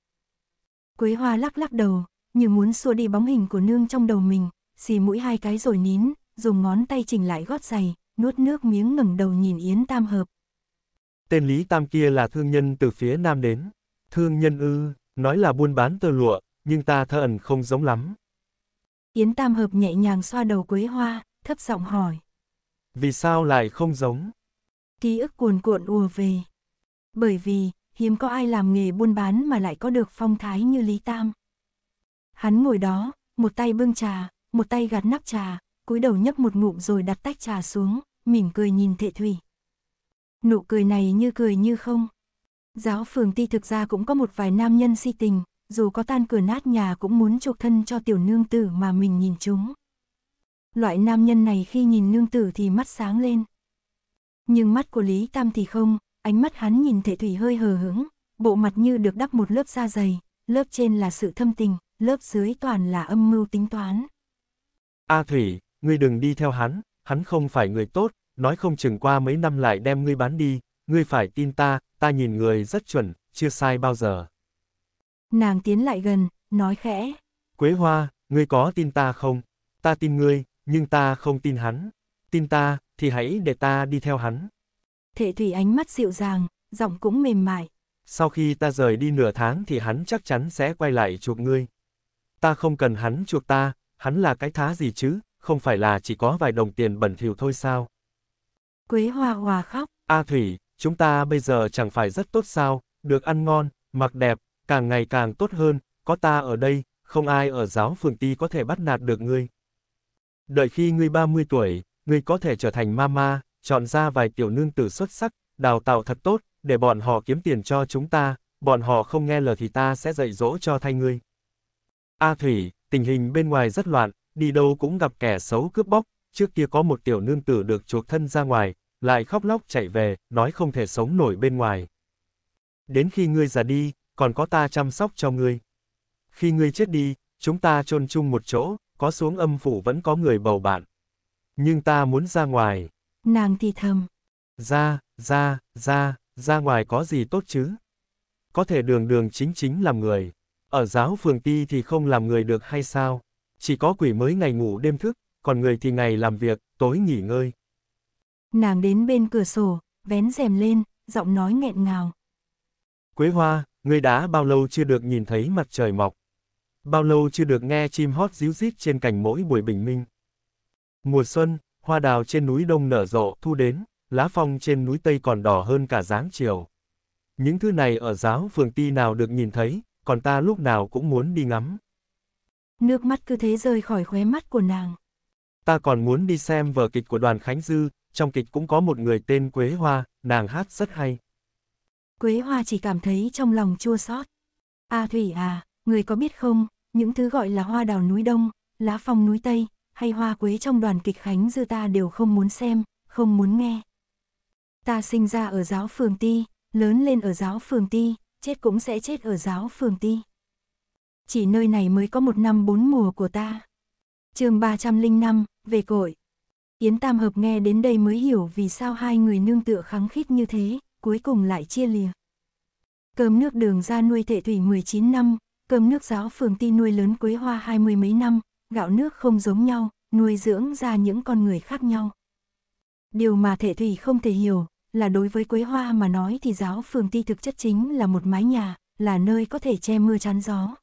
Quế Hoa lắc đầu, như muốn xua đi bóng hình của nương trong đầu mình, xì mũi hai cái rồi nín, dùng ngón tay chỉnh lại gót giày, nuốt nước miếng ngẩng đầu nhìn Yến Tam Hợp. Tên Lý Tam kia là thương nhân từ phía Nam đến. Thương nhân ư? Nói là buôn bán tơ lụa, nhưng ta thơ ẩn không giống lắm. Yến Tam Hợp nhẹ nhàng xoa đầu Quế Hoa, thấp giọng hỏi. Vì sao lại không giống? Ký ức cuồn cuộn ùa về. Bởi vì, hiếm có ai làm nghề buôn bán mà lại có được phong thái như Lý Tam. Hắn ngồi đó, một tay bưng trà, một tay gạt nắp trà, cúi đầu nhấp một ngụm rồi đặt tách trà xuống, mỉm cười nhìn Thể Thủy. Nụ cười này như cười như không. Giáo Phường Ti thực ra cũng có một vài nam nhân si tình, dù có tan cửa nát nhà cũng muốn chuộc thân cho tiểu nương tử mà mình nhìn chúng. Loại nam nhân này khi nhìn nương tử thì mắt sáng lên. Nhưng mắt của Lý Tam thì không, ánh mắt hắn nhìn Thể Thủy hơi hờ hững, bộ mặt như được đắp một lớp da dày, lớp trên là sự thâm tình, lớp dưới toàn là âm mưu tính toán. A Thủy, ngươi đừng đi theo hắn không phải người tốt, nói không chừng qua mấy năm lại đem ngươi bán đi, ngươi phải tin ta nhìn người rất chuẩn, chưa sai bao giờ. Nàng tiến lại gần, nói khẽ. Quế Hoa, ngươi có tin ta không? Ta tin ngươi, nhưng ta không tin hắn. Tin ta, thì hãy để ta đi theo hắn. Thể Thủy ánh mắt dịu dàng, giọng cũng mềm mại. Sau khi ta rời đi nửa tháng thì hắn chắc chắn sẽ quay lại chuộc ngươi. Ta không cần hắn chuộc ta, hắn là cái thá gì chứ, không phải là chỉ có vài đồng tiền bẩn thỉu thôi sao? Quế Hoa hòa khóc. A Thủy, chúng ta bây giờ chẳng phải rất tốt sao, được ăn ngon, mặc đẹp, càng ngày càng tốt hơn, có ta ở đây, không ai ở Giáo Phường Ti có thể bắt nạt được ngươi. Đợi khi ngươi 30 tuổi, ngươi có thể trở thành mama, chọn ra vài tiểu nương tử xuất sắc, đào tạo thật tốt, để bọn họ kiếm tiền cho chúng ta, bọn họ không nghe lời thì ta sẽ dạy dỗ cho thay ngươi. A Thủy, tình hình bên ngoài rất loạn, đi đâu cũng gặp kẻ xấu cướp bóc, trước kia có một tiểu nương tử được chuộc thân ra ngoài, lại khóc lóc chạy về, nói không thể sống nổi bên ngoài. Đến khi ngươi già đi, còn có ta chăm sóc cho ngươi. Khi ngươi chết đi, chúng ta chôn chung một chỗ, có xuống âm phủ vẫn có người bầu bạn. Nhưng ta muốn ra ngoài. Nàng thì thầm. Ra ngoài có gì tốt chứ? Có thể đường đường chính làm người. Ở Giáo Phường Ti thì không làm người được hay sao? Chỉ có quỷ mới ngày ngủ đêm thức, còn người thì ngày làm việc, tối nghỉ ngơi. Nàng đến bên cửa sổ, vén rèm lên, giọng nói nghẹn ngào. Quế Hoa, ngươi đã bao lâu chưa được nhìn thấy mặt trời mọc? Bao lâu chưa được nghe chim hót ríu rít trên cành mỗi buổi bình minh? Mùa xuân, hoa đào trên núi Đông nở rộ, thu đến, lá phong trên núi Tây còn đỏ hơn cả dáng chiều. Những thứ này ở Giáo Phường Ti nào được nhìn thấy, còn ta lúc nào cũng muốn đi ngắm. Nước mắt cứ thế rơi khỏi khóe mắt của nàng. Ta còn muốn đi xem vở kịch của đoàn Khánh Dư, trong kịch cũng có một người tên Quế Hoa, nàng hát rất hay. Quế Hoa chỉ cảm thấy trong lòng chua xót. A Thủy à, người có biết không, những thứ gọi là hoa đào núi Đông, lá phong núi Tây, hay hoa quế trong đoàn kịch Khánh Dư ta đều không muốn xem, không muốn nghe. Ta sinh ra ở Giáo Phường Ti, lớn lên ở Giáo Phường Ti, chết cũng sẽ chết ở Giáo Phường Ti. Chỉ nơi này mới có một năm bốn mùa của ta. Chương 305, về cội. Yến Tam Hợp nghe đến đây mới hiểu vì sao hai người nương tựa kháng khít như thế, cuối cùng lại chia lìa. Cơm nước Đường Ra nuôi Thể Thủy 19 năm, cơm nước Giáo Phường Ti nuôi lớn Quế Hoa 20 mấy năm, gạo nước không giống nhau, nuôi dưỡng ra những con người khác nhau. Điều mà Thể Thủy không thể hiểu là đối với Quế Hoa mà nói thì Giáo Phường Ti thực chất chính là một mái nhà, là nơi có thể che mưa chắn gió.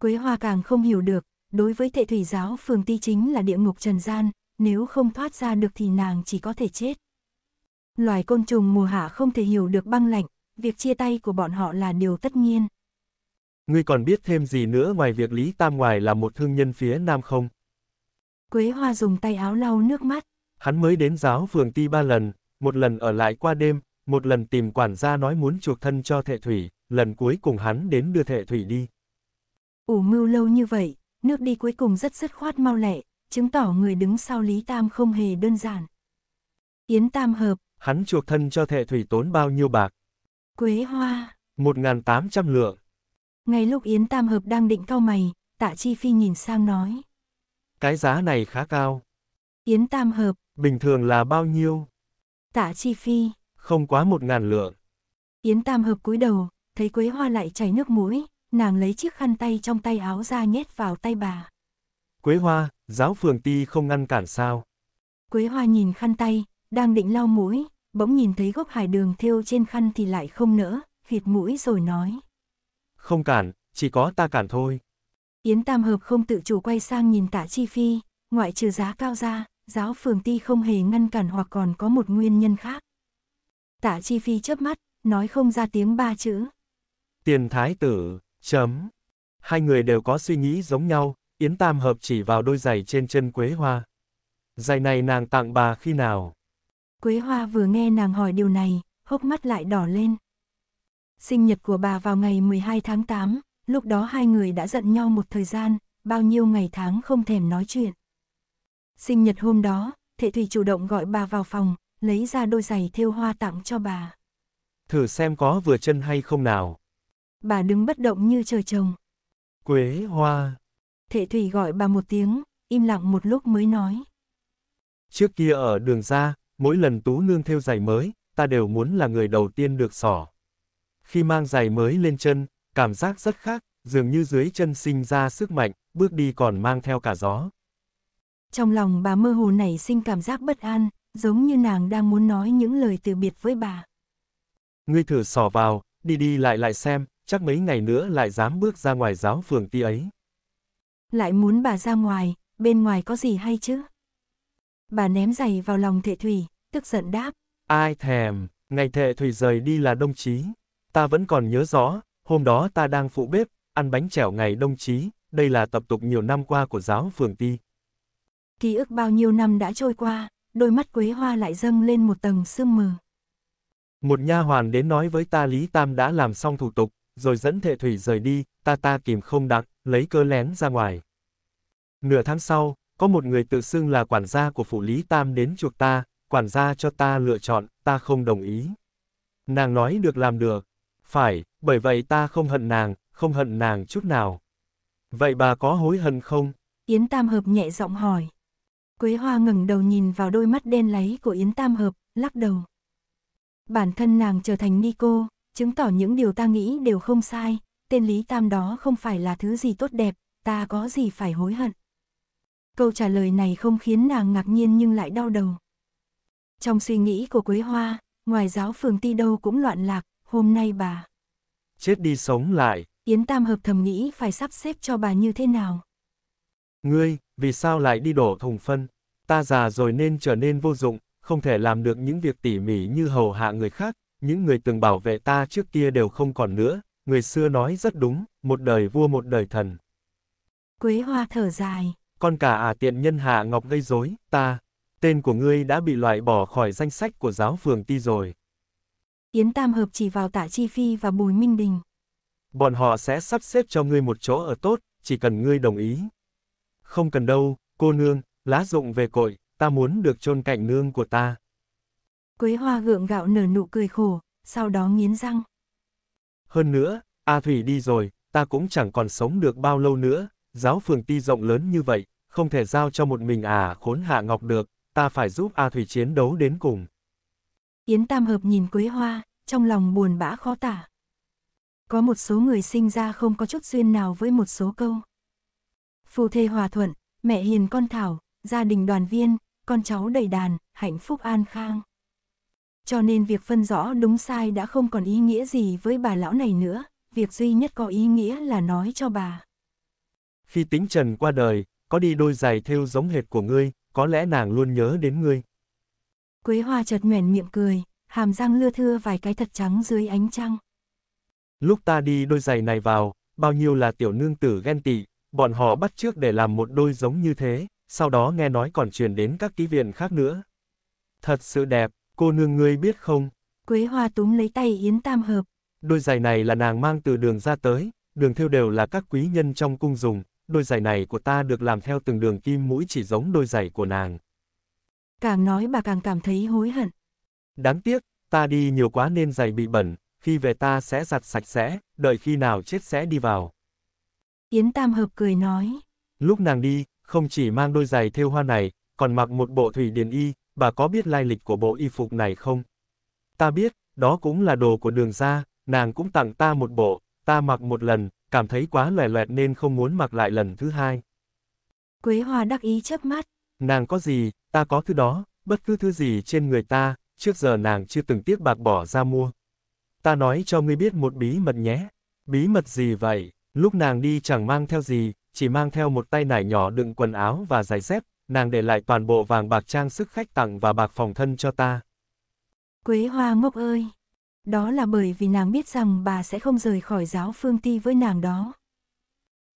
Quế Hoa càng không hiểu được, đối với Thể Thủy Giáo Phường Ti chính là địa ngục trần gian, nếu không thoát ra được thì nàng chỉ có thể chết. Loài côn trùng mùa hạ không thể hiểu được băng lạnh, việc chia tay của bọn họ là điều tất nhiên. Ngươi còn biết thêm gì nữa ngoài việc Lý Tam Ngoại là một thương nhân phía Nam không? Quế Hoa dùng tay áo lau nước mắt. Hắn mới đến Giáo Phường Ti 3 lần, một lần ở lại qua đêm, một lần tìm quản gia nói muốn chuộc thân cho Thể Thủy, lần cuối cùng hắn đến đưa Thể Thủy đi. Ủ mưu lâu như vậy, nước đi cuối cùng rất dứt khoát mau lẹ, chứng tỏ người đứng sau Lý Tam không hề đơn giản. Yến Tam Hợp. Hắn chuộc thân cho Thể Thủy tốn bao nhiêu bạc? Quế Hoa. 1.800 lượng. Ngay lúc Yến Tam Hợp đang định cau mày, Tạ Chi Phi nhìn sang nói. Cái giá này khá cao. Yến Tam Hợp. Bình thường là bao nhiêu? Tạ Chi Phi. Không quá 1.000 lượng. Yến Tam Hợp cúi đầu, thấy Quế Hoa lại chảy nước mũi, nàng lấy chiếc khăn tay trong tay áo ra nhét vào tay bà. Quế Hoa, Giáo Phường Ti không ngăn cản sao? Quế Hoa nhìn khăn tay, đang định lau mũi, bỗng nhìn thấy gốc hải đường thêu trên khăn thì lại không nỡ, khịt mũi rồi nói. Không cản, chỉ có ta cản thôi. Yến Tam Hợp không tự chủ quay sang nhìn Tạ Chi Phi, ngoại trừ giá cao ra, Giáo Phường Ti không hề ngăn cản hoặc còn có một nguyên nhân khác. Tạ Chi Phi chớp mắt, nói không ra tiếng 3 chữ. Tiền thái tử, chấm. Hai người đều có suy nghĩ giống nhau, Yến Tam Hợp chỉ vào đôi giày trên chân Quế Hoa. Giày này nàng tặng bà khi nào? Quế Hoa vừa nghe nàng hỏi điều này, hốc mắt lại đỏ lên. Sinh nhật của bà vào ngày 12 tháng 8, lúc đó hai người đã giận nhau một thời gian, bao nhiêu ngày tháng không thèm nói chuyện. Sinh nhật hôm đó, Thệ Thủy chủ động gọi bà vào phòng, lấy ra đôi giày thêu hoa tặng cho bà. Thử xem có vừa chân hay không nào. Bà đứng bất động như trời trồng. Quế hoa. Thệ Thủy gọi bà một tiếng, im lặng một lúc mới nói. Trước kia ở Đường Ra, mỗi lần Tú Nương thêu giày mới, ta đều muốn là người đầu tiên được xỏ. Khi mang giày mới lên chân, cảm giác rất khác, dường như dưới chân sinh ra sức mạnh, bước đi còn mang theo cả gió. Trong lòng bà mơ hồ nảy sinh cảm giác bất an, giống như nàng đang muốn nói những lời từ biệt với bà. Ngươi thử xỏ vào, đi đi lại lại xem, chắc mấy ngày nữa lại dám bước ra ngoài giáo phường ti ấy. Lại muốn bà ra ngoài, bên ngoài có gì hay chứ? Bà ném giày vào lòng Thệ Thủy, tức giận đáp. Ai thèm, ngày Thệ Thủy rời đi là Đông Chí. Ta vẫn còn nhớ rõ, hôm đó ta đang phụ bếp, ăn bánh chẻo ngày Đông Chí, đây là tập tục nhiều năm qua của giáo phường ti. Ký ức bao nhiêu năm đã trôi qua, đôi mắt Quế Hoa lại dâng lên một tầng sương mờ. Một nha hoàn đến nói với ta Lý Tam đã làm xong thủ tục, rồi dẫn Thệ Thủy rời đi, ta kìm không đặng, lấy cớ lén ra ngoài. Nửa tháng sau, có một người tự xưng là quản gia của phủ Lý Tam đến chuộc ta, quản gia cho ta lựa chọn, ta không đồng ý. Nàng nói được làm được, phải, bởi vậy ta không hận nàng chút nào. Vậy bà có hối hận không? Yến Tam Hợp nhẹ giọng hỏi. Quế Hoa ngẩng đầu nhìn vào đôi mắt đen láy của Yến Tam Hợp, lắc đầu. Bản thân nàng trở thành ni cô, chứng tỏ những điều ta nghĩ đều không sai, tên Lý Tam đó không phải là thứ gì tốt đẹp, ta có gì phải hối hận. Câu trả lời này không khiến nàng ngạc nhiên nhưng lại đau đầu. Trong suy nghĩ của Quế Hoa, ngoài giáo phường ti đâu cũng loạn lạc, hôm nay bà chết đi sống lại. Yến Tam Hợp thầm nghĩ phải sắp xếp cho bà như thế nào. Ngươi, vì sao lại đi đổ thùng phân? Ta già rồi nên trở nên vô dụng, không thể làm được những việc tỉ mỉ như hầu hạ người khác, những người từng bảo vệ ta trước kia đều không còn nữa, người xưa nói rất đúng, một đời vua một đời thần. Quế Hoa thở dài. Con cả à, tiện nhân hạ ngọc gây rối, ta, tên của ngươi đã bị loại bỏ khỏi danh sách của giáo phường ti rồi. Yến Tam Hợp chỉ vào Tạ Chi Phi và Bùi Minh Đình. Bọn họ sẽ sắp xếp cho ngươi một chỗ ở tốt, chỉ cần ngươi đồng ý. Không cần đâu, cô nương, lá rụng về cội, ta muốn được chôn cạnh nương của ta. Quế Hoa gượng gạo nở nụ cười khổ, sau đó nghiến răng. Hơn nữa, A Thủy đi rồi, ta cũng chẳng còn sống được bao lâu nữa, giáo phường ti rộng lớn như vậy, không thể giao cho một mình à khốn hạ ngọc được, ta phải giúp A Thủy chiến đấu đến cùng. Yến Tam Hợp nhìn Quế Hoa, trong lòng buồn bã khó tả. Có một số người sinh ra không có chút duyên nào với một số câu. Phù thê hòa thuận, mẹ hiền con thảo, gia đình đoàn viên, con cháu đầy đàn, hạnh phúc an khang. Cho nên việc phân rõ đúng sai đã không còn ý nghĩa gì với bà lão này nữa, việc duy nhất có ý nghĩa là nói cho bà. Khi Tĩnh Trần qua đời, có đi đôi giày thêu giống hệt của ngươi, có lẽ nàng luôn nhớ đến ngươi. Quế Hoa chợt nhoẻn miệng cười, hàm răng lưa thưa vài cái thật trắng dưới ánh trăng. Lúc ta đi đôi giày này vào, bao nhiêu là tiểu nương tử ghen tị, bọn họ bắt chước để làm một đôi giống như thế, sau đó nghe nói còn truyền đến các ký viện khác nữa. Thật sự đẹp, cô nương ngươi biết không? Quế Hoa túm lấy tay Yến Tam Hợp. Đôi giày này là nàng mang từ Đường Ra tới, đường thêu đều là các quý nhân trong cung dùng, đôi giày này của ta được làm theo từng đường kim mũi chỉ giống đôi giày của nàng. Càng nói bà càng cảm thấy hối hận. Đáng tiếc, ta đi nhiều quá nên giày bị bẩn, khi về ta sẽ giặt sạch sẽ, đợi khi nào chết sẽ đi vào. Yến Tam Hợp cười nói. Lúc nàng đi, không chỉ mang đôi giày thêu hoa này, còn mặc một bộ thủy điền y, bà có biết lai lịch của bộ y phục này không? Ta biết, đó cũng là đồ của Đường Ra, nàng cũng tặng ta một bộ, ta mặc một lần, cảm thấy quá loè loẹt nên không muốn mặc lại lần thứ hai. Quế Hoa đắc ý chớp mắt. Nàng có gì, ta có thứ đó, bất cứ thứ gì trên người ta, trước giờ nàng chưa từng tiếc bạc bỏ ra mua. Ta nói cho ngươi biết một bí mật nhé. Bí mật gì vậy? Lúc nàng đi chẳng mang theo gì, chỉ mang theo một tay nải nhỏ đựng quần áo và giày dép, nàng để lại toàn bộ vàng bạc trang sức khách tặng và bạc phòng thân cho ta. Quế Hoa ngốc ơi! Đó là bởi vì nàng biết rằng bà sẽ không rời khỏi giáo phương ti với nàng đó.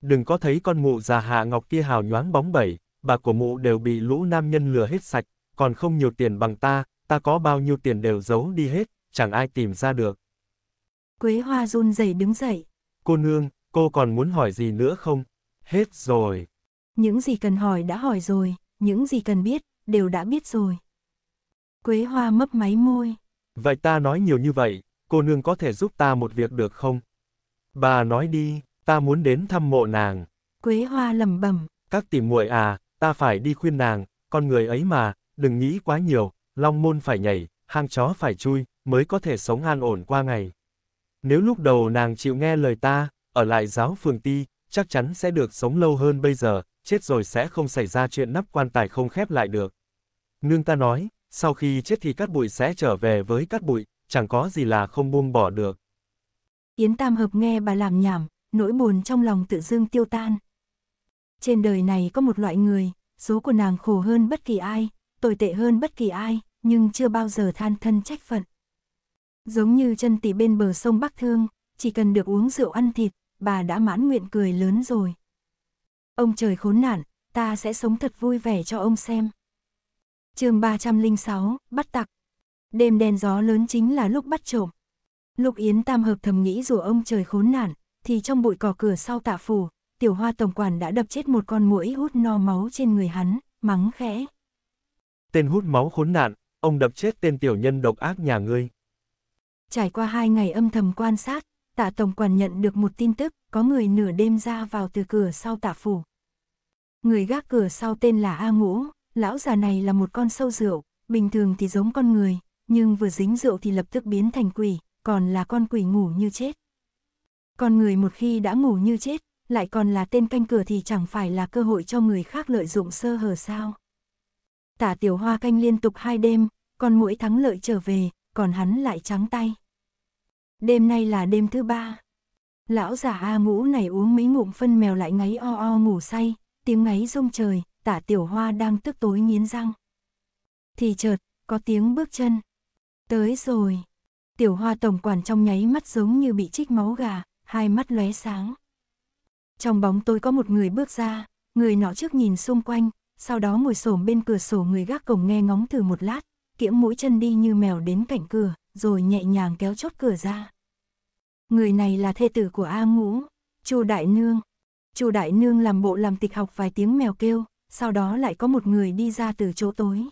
Đừng có thấy con mụ già hạ ngọc kia hào nhoáng bóng bẩy, bạc của mụ đều bị lũ nam nhân lừa hết sạch, còn không nhiều tiền bằng ta, ta có bao nhiêu tiền đều giấu đi hết, chẳng ai tìm ra được. Quế Hoa run rẩy đứng dậy. Cô nương! cô còn muốn hỏi gì nữa không? Hết rồi. Những gì cần hỏi đã hỏi rồi, những gì cần biết, đều đã biết rồi. Quế Hoa mấp máy môi. Vậy ta nói nhiều như vậy, cô nương có thể giúp ta một việc được không? Bà nói đi, ta muốn đến thăm mộ nàng. Quế Hoa lẩm bẩm. Các tỷ muội à, ta phải đi khuyên nàng, con người ấy mà, đừng nghĩ quá nhiều, long môn phải nhảy, hang chó phải chui, mới có thể sống an ổn qua ngày. Nếu lúc đầu nàng chịu nghe lời ta, ở lại giáo phường Ti, chắc chắn sẽ được sống lâu hơn bây giờ, chết rồi sẽ không xảy ra chuyện nắp quan tài không khép lại được. Nương ta nói, sau khi chết thì cát bụi sẽ trở về với cát bụi, chẳng có gì là không buông bỏ được. Yến Tam Hợp nghe bà làm nhảm, nỗi buồn trong lòng tự dưng tiêu tan. Trên đời này có một loại người, số của nàng khổ hơn bất kỳ ai, tồi tệ hơn bất kỳ ai, nhưng chưa bao giờ than thân trách phận. Giống như chân tỷ bên bờ sông Bắc Thương, chỉ cần được uống rượu ăn thịt, bà đã mãn nguyện cười lớn rồi. Ông trời khốn nạn, ta sẽ sống thật vui vẻ cho ông xem. Chương 306, bắt tặc. Đêm đen gió lớn chính là lúc bắt trộm. Lúc Yến Tam Hợp thầm nghĩ rủa ông trời khốn nạn, thì trong bụi cỏ cửa sau Tạ phủ, Tiểu Hoa tổng quản đã đập chết một con muỗi hút no máu trên người hắn, mắng khẽ. Tên hút máu khốn nạn, ông đập chết tên tiểu nhân độc ác nhà ngươi. Trải qua 2 ngày âm thầm quan sát, Tạ tổng quản nhận được một tin tức, có người nửa đêm ra vào từ cửa sau Tạ phủ. Người gác cửa sau tên là A Ngũ, lão già này là một con sâu rượu, bình thường thì giống con người, nhưng vừa dính rượu thì lập tức biến thành quỷ, còn là con quỷ ngủ như chết. Con người một khi đã ngủ như chết, lại còn là tên canh cửa thì chẳng phải là cơ hội cho người khác lợi dụng sơ hở sao? Tạ Tiểu Hoa canh liên tục 2 đêm, con muỗi thắng lợi trở về, còn hắn lại trắng tay. Đêm nay là đêm thứ 3. Lão già A Ngũ này uống mấy ngụm phân mèo lại ngáy o o ngủ say, tiếng ngáy rung trời. Tạ Tiểu Hoa đang tức tối nghiến răng thì chợt có tiếng bước chân. Tới rồi. Tiểu Hoa tổng quản trong nháy mắt giống như bị trích máu gà, hai mắt lóe sáng. Trong bóng tối có một người bước ra, người nọ trước nhìn xung quanh, sau đó ngồi xổm bên cửa sổ người gác cổng nghe ngóng thử một lát, kiễng mũi chân đi như mèo đến cạnh cửa, rồi nhẹ nhàng kéo chốt cửa ra. Người này là thê tử của A Ngũ, Chu đại nương. Chu đại nương làm bộ làm tịch học vài tiếng mèo kêu, sau đó lại có một người đi ra từ chỗ tối.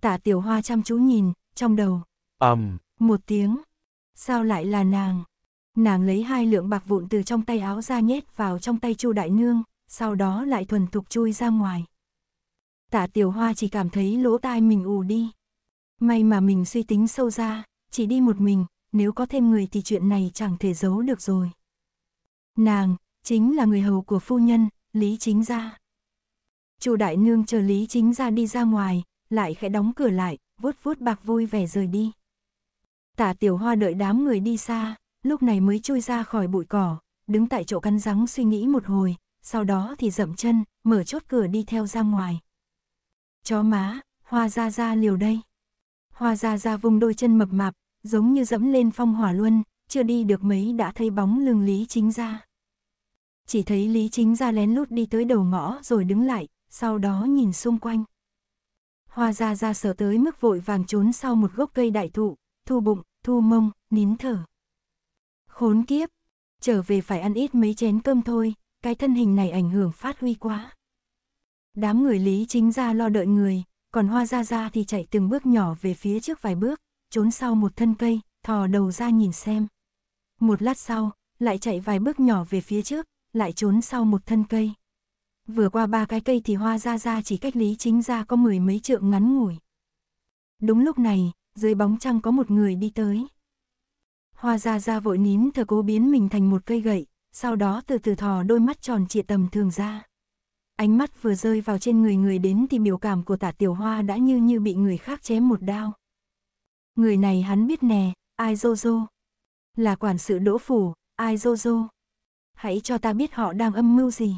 Tạ Tiểu Hoa chăm chú nhìn, trong đầu một tiếng. Sao lại là nàng? Nàng lấy 2 lượng bạc vụn từ trong tay áo ra nhét vào trong tay Chu đại nương, sau đó lại thuần thục chui ra ngoài. Tạ Tiểu Hoa chỉ cảm thấy lỗ tai mình ù đi. May mà mình suy tính sâu ra, chỉ đi một mình, nếu có thêm người thì chuyện này chẳng thể giấu được rồi. Nàng chính là người hầu của phu nhân, Lý Chính gia. Chu đại nương chờ Lý Chính gia đi ra ngoài, lại khẽ đóng cửa lại, vuốt vuốt bạc vui vẻ rời đi. Tạ Tiểu Hoa đợi đám người đi xa, lúc này mới chui ra khỏi bụi cỏ, đứng tại chỗ cắn răng suy nghĩ một hồi, sau đó thì dậm chân, mở chốt cửa đi theo ra ngoài. Chó má, Hoa gia gia liều đây. Hoa gia gia vung đôi chân mập mạp, giống như dẫm lên phong hỏa luân, chưa đi được mấy đã thấy bóng lưng Lý Chính gia. Chỉ thấy Lý Chính gia lén lút đi tới đầu ngõ rồi đứng lại, sau đó nhìn xung quanh. Hoa gia gia sợ tới mức vội vàng trốn sau một gốc cây đại thụ, thu bụng, thu mông, nín thở. Khốn kiếp, trở về phải ăn ít mấy chén cơm thôi, cái thân hình này ảnh hưởng phát huy quá. Đám người Lý Chính gia lo đợi người, còn Hoa gia gia thì chạy từng bước nhỏ về phía trước vài bước, trốn sau một thân cây, thò đầu ra nhìn xem. Một lát sau, lại chạy vài bước nhỏ về phía trước, lại trốn sau một thân cây. Vừa qua 3 cái cây thì Hoa gia gia chỉ cách Lý Chính gia có 10 mấy trượng ngắn ngủi. Đúng lúc này, dưới bóng trăng có một người đi tới. Hoa gia gia vội nín thở cố biến mình thành một cây gậy, sau đó từ từ thò đôi mắt tròn trịa tầm thường ra. Ánh mắt vừa rơi vào trên người người đến thì biểu cảm của Tạ Tiểu Hoa đã như bị người khác chém một đao. Người này hắn biết nè, ai dô dô? Là quản sự Đỗ phủ, ai dô dô? Hãy cho ta biết họ đang âm mưu gì.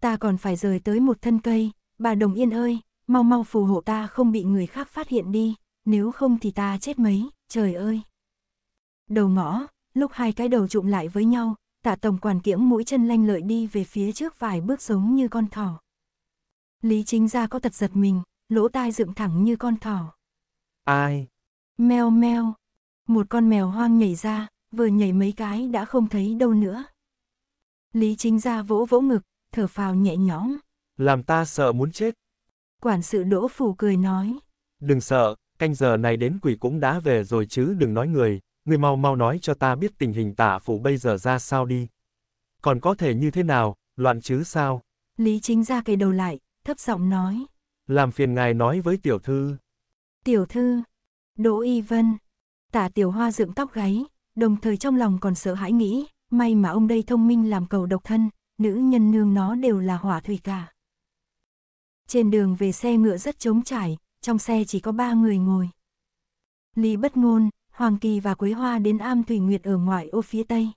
Ta còn phải rời tới một thân cây, bà Đồng Yên ơi, mau mau phù hộ ta không bị người khác phát hiện đi, nếu không thì ta chết mấy, trời ơi. Đầu ngõ, lúc 2 cái đầu trụm lại với nhau, Tạ tổng quản kiễng mũi chân lanh lợi đi về phía trước vài bước giống như con thỏ. Lý Chính gia có tật giật mình, lỗ tai dựng thẳng như con thỏ. Ai? Meo meo. Một con mèo hoang nhảy ra, vừa nhảy mấy cái đã không thấy đâu nữa. Lý Chính Gia vỗ vỗ ngực, thở phào nhẹ nhõm. Làm ta sợ muốn chết. Quản sự Đỗ Phủ cười nói. Đừng sợ, canh giờ này đến quỷ cũng đã về rồi chứ đừng nói người. Người mau mau nói cho ta biết tình hình Tả Phủ bây giờ ra sao đi. Còn có thể như thế nào, loạn chứ sao. Lý Chính Gia cái đầu lại, thấp giọng nói. Làm phiền ngài nói với tiểu thư. Tiểu thư, Đỗ Y Vân, Tả Tiểu Hoa dựng tóc gáy, đồng thời trong lòng còn sợ hãi nghĩ, may mà ông đây thông minh làm cầu độc thân, nữ nhân nương nó đều là hỏa thủy cả. Trên đường về xe ngựa rất trống trải, trong xe chỉ có 3 người ngồi. Lý Bất Ngôn, Hoàng Kỳ và Quế Hoa đến am Thủy Nguyệt ở ngoại ô phía tây.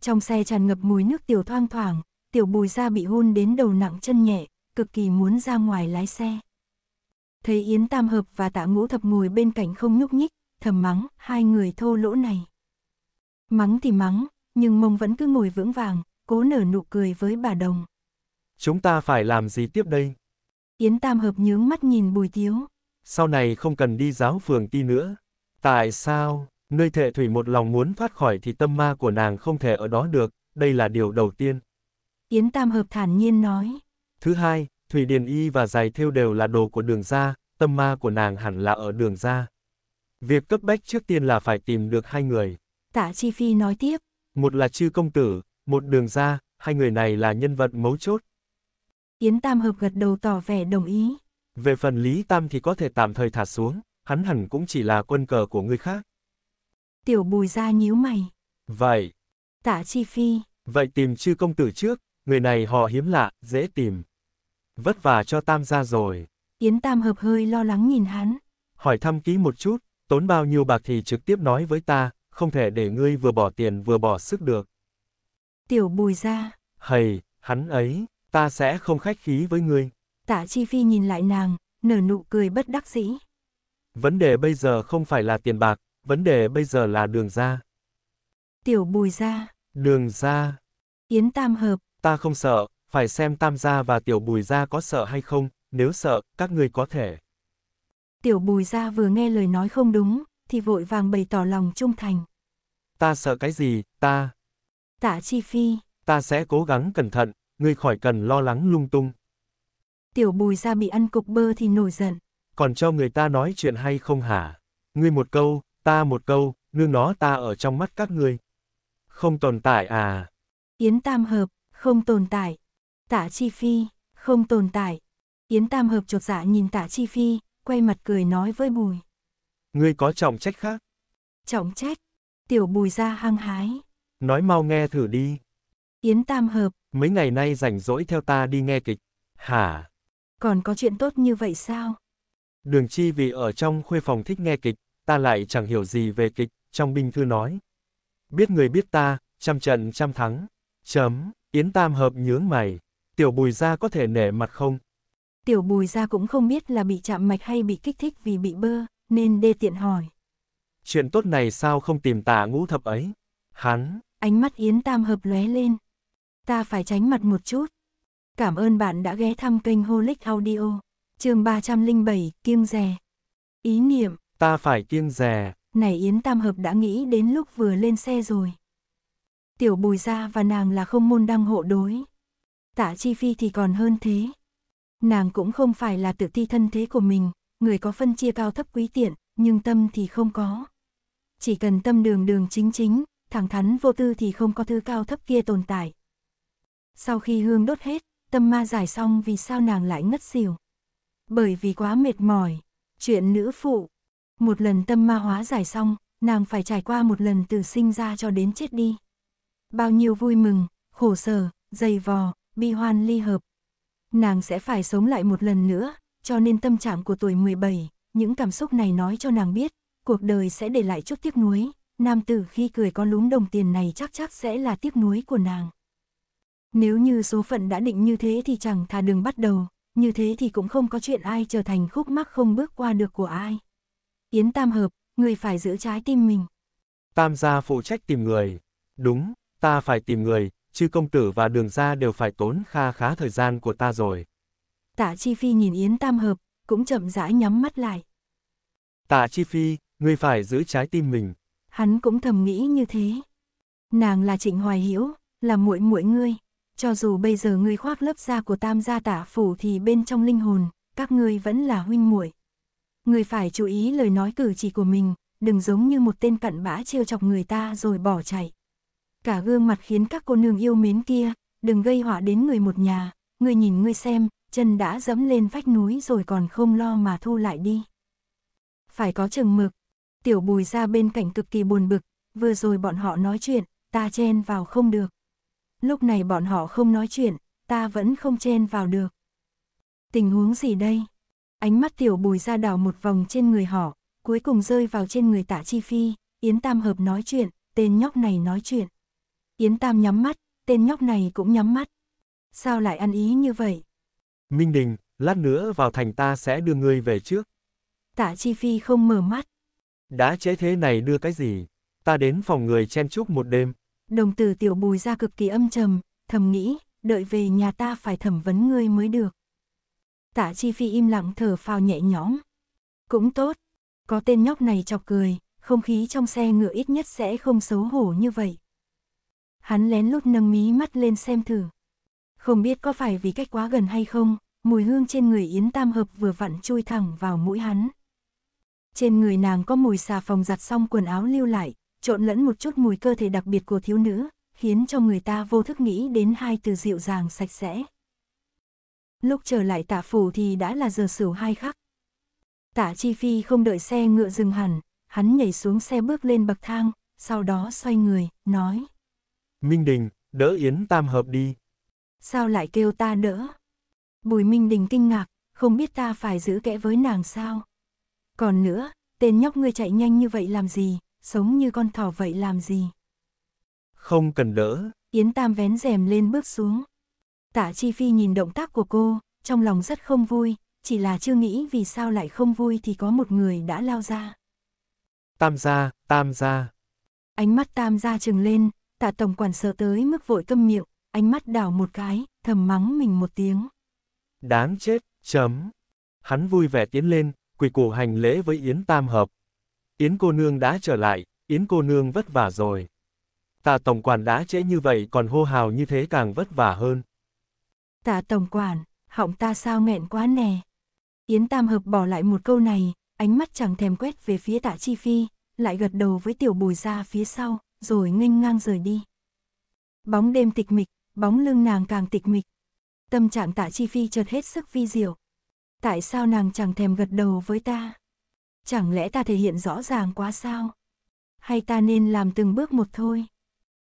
Trong xe tràn ngập mùi nước tiểu thoang thoảng, Tiểu Bùi Gia bị hôn đến đầu nặng chân nhẹ, cực kỳ muốn ra ngoài lái xe. Thấy Yến Tam Hợp và Tạ Ngũ Thập ngồi bên cạnh không nhúc nhích, thầm mắng, hai người thô lỗ này. Mắng thì mắng, nhưng mông vẫn cứ ngồi vững vàng, cố nở nụ cười với bà Đồng. Chúng ta phải làm gì tiếp đây? Yến Tam Hợp nhướng mắt nhìn Bùi Tiếu. Sau này không cần đi Giáo Phường Ti nữa. Tại sao? Nơi Thệ Thủy một lòng muốn thoát khỏi thì tâm ma của nàng không thể ở đó được, đây là điều đầu tiên. Yến Tam Hợp thản nhiên nói. Thứ hai, Thủy Điền Y và Giày Thêu đều là đồ của Đường Ra, tâm ma của nàng hẳn là ở Đường Ra. Việc cấp bách trước tiên là phải tìm được hai người. Tạ Chi Phi nói tiếp. Một là Chư Công Tử, một Đường Ra, hai người này là nhân vật mấu chốt. Yến Tam Hợp gật đầu tỏ vẻ đồng ý. Về phần Lý Tam thì có thể tạm thời thả xuống, hắn hẳn cũng chỉ là quân cờ của người khác. Tiểu Bùi Gia nhíu mày. Vậy. Tạ Chi Phi. Vậy tìm Chư Công Tử trước, người này họ hiếm lạ, dễ tìm. Vất vả cho Tam gia rồi. Yến Tam Hợp hơi lo lắng nhìn hắn. Hỏi thăm kỹ một chút, tốn bao nhiêu bạc thì trực tiếp nói với ta, không thể để ngươi vừa bỏ tiền vừa bỏ sức được. Tiểu Bùi Gia. Hầy, hắn ấy, ta sẽ không khách khí với ngươi. Tạ Chi Phi nhìn lại nàng, nở nụ cười bất đắc dĩ. Vấn đề bây giờ không phải là tiền bạc, vấn đề bây giờ là Đường Ra. Tiểu Bùi Gia. Đường Ra. Yến Tam Hợp. Ta không sợ, phải xem Tam gia và Tiểu Bùi Gia có sợ hay không, nếu sợ, các ngươi có thể. Tiểu Bùi Gia vừa nghe lời nói không đúng, thì vội vàng bày tỏ lòng trung thành. Ta sợ cái gì, ta? Tạ Chi Phi. Ta sẽ cố gắng cẩn thận, ngươi khỏi cần lo lắng lung tung. Tiểu Bùi Gia bị ăn cục bơ thì nổi giận. Còn cho người ta nói chuyện hay không hả? Ngươi một câu, ta một câu, nương nó ta ở trong mắt các ngươi. Không tồn tại à? Yến Tam Hợp. Không tồn tại. Tạ Chi Phi. Không tồn tại. Yến Tam Hợp chột dạ nhìn Tạ Chi Phi, quay mặt cười nói với Bùi. Ngươi có trọng trách khác. Trọng trách? Tiểu Bùi Gia hăng hái. Nói mau nghe thử đi. Yến Tam Hợp. Mấy ngày nay rảnh rỗi theo ta đi nghe kịch. Hả? Còn có chuyện tốt như vậy sao? Đường Chi vì ở trong khuê phòng thích nghe kịch, ta lại chẳng hiểu gì về kịch, trong binh thư nói. Biết người biết ta, trăm trận trăm thắng. Chấm. Yến Tam Hợp nhướng mày. Tiểu Bùi Gia có thể nể mặt không? Tiểu Bùi Gia cũng không biết là bị chạm mạch hay bị kích thích vì bị bơ, nên đê tiện hỏi. Chuyện tốt này sao không tìm Tả Ngũ Thập ấy? Hắn. Ánh mắt Yến Tam Hợp lóe lên. Ta phải tránh mặt một chút. Cảm ơn bạn đã ghé thăm kênh Holic Audio. Chương 307, kiêng dè. Ý niệm. Ta phải kiêng dè. Này Yến Tam Hợp đã nghĩ đến lúc vừa lên xe rồi. Tiểu Bùi Gia và nàng là Không Môn đang hộ đối. Tạ Chi Phi thì còn hơn thế. Nàng cũng không phải là tự ti thân thế của mình, người có phân chia cao thấp quý tiện, nhưng tâm thì không có. Chỉ cần tâm đường đường chính chính, thẳng thắn vô tư thì không có thứ cao thấp kia tồn tại. Sau khi hương đốt hết, tâm ma giải xong vì sao nàng lại ngất xỉu? Bởi vì quá mệt mỏi. Chuyện nữ phụ. Một lần tâm ma hóa giải xong, nàng phải trải qua một lần từ sinh ra cho đến chết đi. Bao nhiêu vui mừng, khổ sở, dày vò, bi hoan ly hợp. Nàng sẽ phải sống lại một lần nữa, cho nên tâm trạng của tuổi 17, những cảm xúc này nói cho nàng biết, cuộc đời sẽ để lại chút tiếc nuối, nam tử khi cười con lúm đồng tiền này chắc sẽ là tiếc nuối của nàng. Nếu như số phận đã định như thế thì chẳng thà đừng bắt đầu, như thế thì cũng không có chuyện ai trở thành khúc mắc không bước qua được của ai. Yến Tam Hợp, người phải giữ trái tim mình. Tam gia phụ trách tìm người, đúng. Ta phải tìm người, Chư Công Tử và Đường Ra đều phải tốn khá thời gian của ta rồi. Tạ Chi Phi nhìn Yến Tam Hợp, cũng chậm rãi nhắm mắt lại. Tạ Chi Phi, ngươi phải giữ trái tim mình. Hắn cũng thầm nghĩ như thế. Nàng là Trịnh Hoài Hiễu, là muội muội ngươi. Cho dù bây giờ ngươi khoác lớp da của Tam gia Tả phủ thì bên trong linh hồn, các ngươi vẫn là huynh muội. Ngươi phải chú ý lời nói cử chỉ của mình, đừng giống như một tên cặn bã trêu chọc người ta rồi bỏ chạy. Cả gương mặt khiến các cô nương yêu mến kia, đừng gây họa đến người một nhà, ngươi nhìn ngươi xem, chân đã dẫm lên vách núi rồi còn không lo mà thu lại đi. Phải có chừng mực. Tiểu Bùi ra bên cạnh cực kỳ buồn bực, vừa rồi bọn họ nói chuyện, ta chen vào không được. Lúc này bọn họ không nói chuyện, ta vẫn không chen vào được. Tình huống gì đây? Ánh mắt Tiểu Bùi ra đảo một vòng trên người họ, cuối cùng rơi vào trên người Tạ Chi Phi. Yến Tam Hợp nói chuyện, tên nhóc này nói chuyện. Yến Tam nhắm mắt, tên nhóc này cũng nhắm mắt. Sao lại ăn ý như vậy? Minh Đình, lát nữa vào thành ta sẽ đưa ngươi về trước. Tạ Chi Phi không mở mắt. Đã chế thế này đưa cái gì? Ta đến phòng người chen chúc một đêm. Đồng tử Tiểu Bùi ra cực kỳ âm trầm, thầm nghĩ, đợi về nhà ta phải thẩm vấn ngươi mới được. Tạ Chi Phi im lặng thở phào nhẹ nhõm. Cũng tốt, có tên nhóc này chọc cười, không khí trong xe ngựa ít nhất sẽ không xấu hổ như vậy. Hắn lén lút nâng mí mắt lên xem thử. Không biết có phải vì cách quá gần hay không, mùi hương trên người Yến Tam Hợp vừa vặn chui thẳng vào mũi hắn. Trên người nàng có mùi xà phòng giặt xong quần áo lưu lại, trộn lẫn một chút mùi cơ thể đặc biệt của thiếu nữ, khiến cho người ta vô thức nghĩ đến hai từ dịu dàng sạch sẽ. Lúc trở lại Tả phủ thì đã là giờ sửu 2 khắc. Tạ Chi Phi không đợi xe ngựa dừng hẳn, hắn nhảy xuống xe bước lên bậc thang, sau đó xoay người, nói. Minh Đình, đỡ Yến Tam Hợp đi. Sao lại kêu ta đỡ? Bùi Minh Đình kinh ngạc, không biết ta phải giữ kẽ với nàng sao? Còn nữa, tên nhóc ngươi chạy nhanh như vậy làm gì, sống như con thỏ vậy làm gì? Không cần đỡ. Yến Tam vén rèm lên bước xuống. Tạ Chi Phi nhìn động tác của cô, trong lòng rất không vui, chỉ là chưa nghĩ vì sao lại không vui thì có một người đã lao ra. Tam gia, Tam gia. Ánh mắt Tam gia trừng lên, Tạ tổng quản sợ tới mức vội câm miệng, ánh mắt đảo một cái, thầm mắng mình một tiếng. Đáng chết, chấm. Hắn vui vẻ tiến lên, quỳ củ hành lễ với Yến Tam Hợp. Yến cô nương đã trở lại, Yến cô nương vất vả rồi. Tạ tổng quản đã trễ như vậy còn hô hào như thế càng vất vả hơn. Tạ tổng quản, họng ta sao nghẹn quá nè. Yến Tam Hợp bỏ lại một câu này, ánh mắt chẳng thèm quét về phía Tạ Chi Phi, lại gật đầu với Tiểu Bùi ra phía sau, rồi nghênh ngang rời đi. Bóng đêm tịch mịch, bóng lưng nàng càng tịch mịch. Tâm trạng Tạ Chi Phi chợt hết sức vi diệu. Tại sao nàng chẳng thèm gật đầu với ta? Chẳng lẽ ta thể hiện rõ ràng quá sao? Hay ta nên làm từng bước một thôi?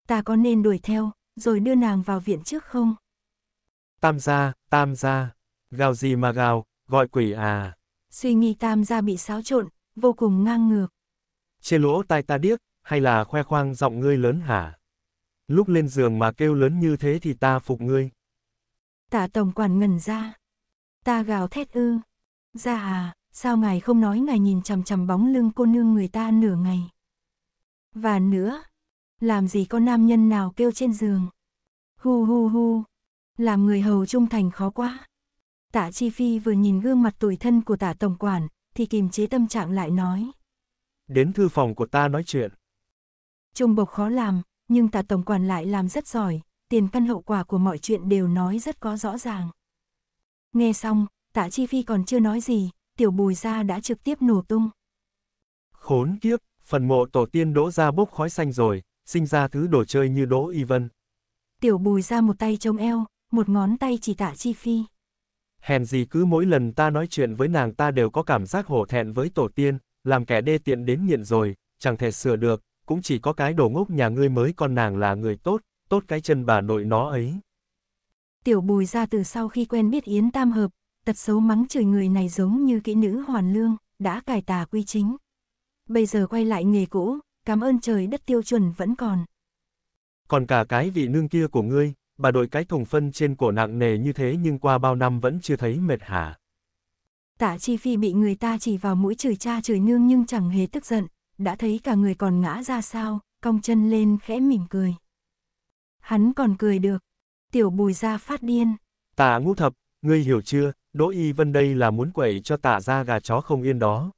Ta có nên đuổi theo, rồi đưa nàng vào viện trước không? Tam gia, Tam gia. Gào gì mà gào, gọi quỷ à? Suy nghĩ Tam gia bị xáo trộn, vô cùng ngang ngược. Chê lỗ tai ta điếc, hay là khoe khoang giọng ngươi lớn hả? Lúc lên giường mà kêu lớn như thế thì ta phục ngươi. Tạ tổng quản ngẩn ra. Ta gào thét ư? Ra à, sao ngài không nói ngài nhìn chằm chằm bóng lưng cô nương người ta nửa ngày? Và nữa, làm gì có nam nhân nào kêu trên giường? Hu hu hu, làm người hầu trung thành khó quá. Tạ Chi Phi vừa nhìn gương mặt tủi thân của Tạ tổng quản, thì kiềm chế tâm trạng lại nói. Đến thư phòng của ta nói chuyện. Trung bộc khó làm, nhưng Tạ tổng quản lại làm rất giỏi, tiền căn hậu quả của mọi chuyện đều nói rất có rõ ràng. Nghe xong, Tạ Chi Phi còn chưa nói gì, Tiểu Bùi gia đã trực tiếp nổ tung. Khốn kiếp, phần mộ tổ tiên Đỗ gia bốc khói xanh rồi, sinh ra thứ đồ chơi như Đỗ Y Vân. Tiểu Bùi gia một tay chống eo, một ngón tay chỉ Tạ Chi Phi. Hèn gì cứ mỗi lần ta nói chuyện với nàng ta đều có cảm giác hổ thẹn với tổ tiên, làm kẻ đê tiện đến nghiện rồi, chẳng thể sửa được, cũng chỉ có cái đồ ngốc nhà ngươi mới còn nàng là người tốt, tốt cái chân bà nội nó ấy. Tiểu Bùi gia từ sau khi quen biết Yến Tam Hợp, tật xấu mắng chửi người này giống như kỹ nữ hoàn lương, đã cải tà quy chính. Bây giờ quay lại nghề cũ, cảm ơn trời đất tiêu chuẩn vẫn còn. Còn cả cái vị nương kia của ngươi, bà đội cái thùng phân trên cổ nặng nề như thế nhưng qua bao năm vẫn chưa thấy mệt hả? Tạ Chi Phi bị người ta chỉ vào mũi chửi cha chửi nương nhưng chẳng hề tức giận, đã thấy cả người còn ngã ra sao, cong chân lên khẽ mỉm cười. Hắn còn cười được. Tiểu Bùi gia phát điên. Tạ Ngũ Thập, ngươi hiểu chưa, Đỗ Y Vân đây là muốn quẩy cho Tạ gia gà chó không yên đó.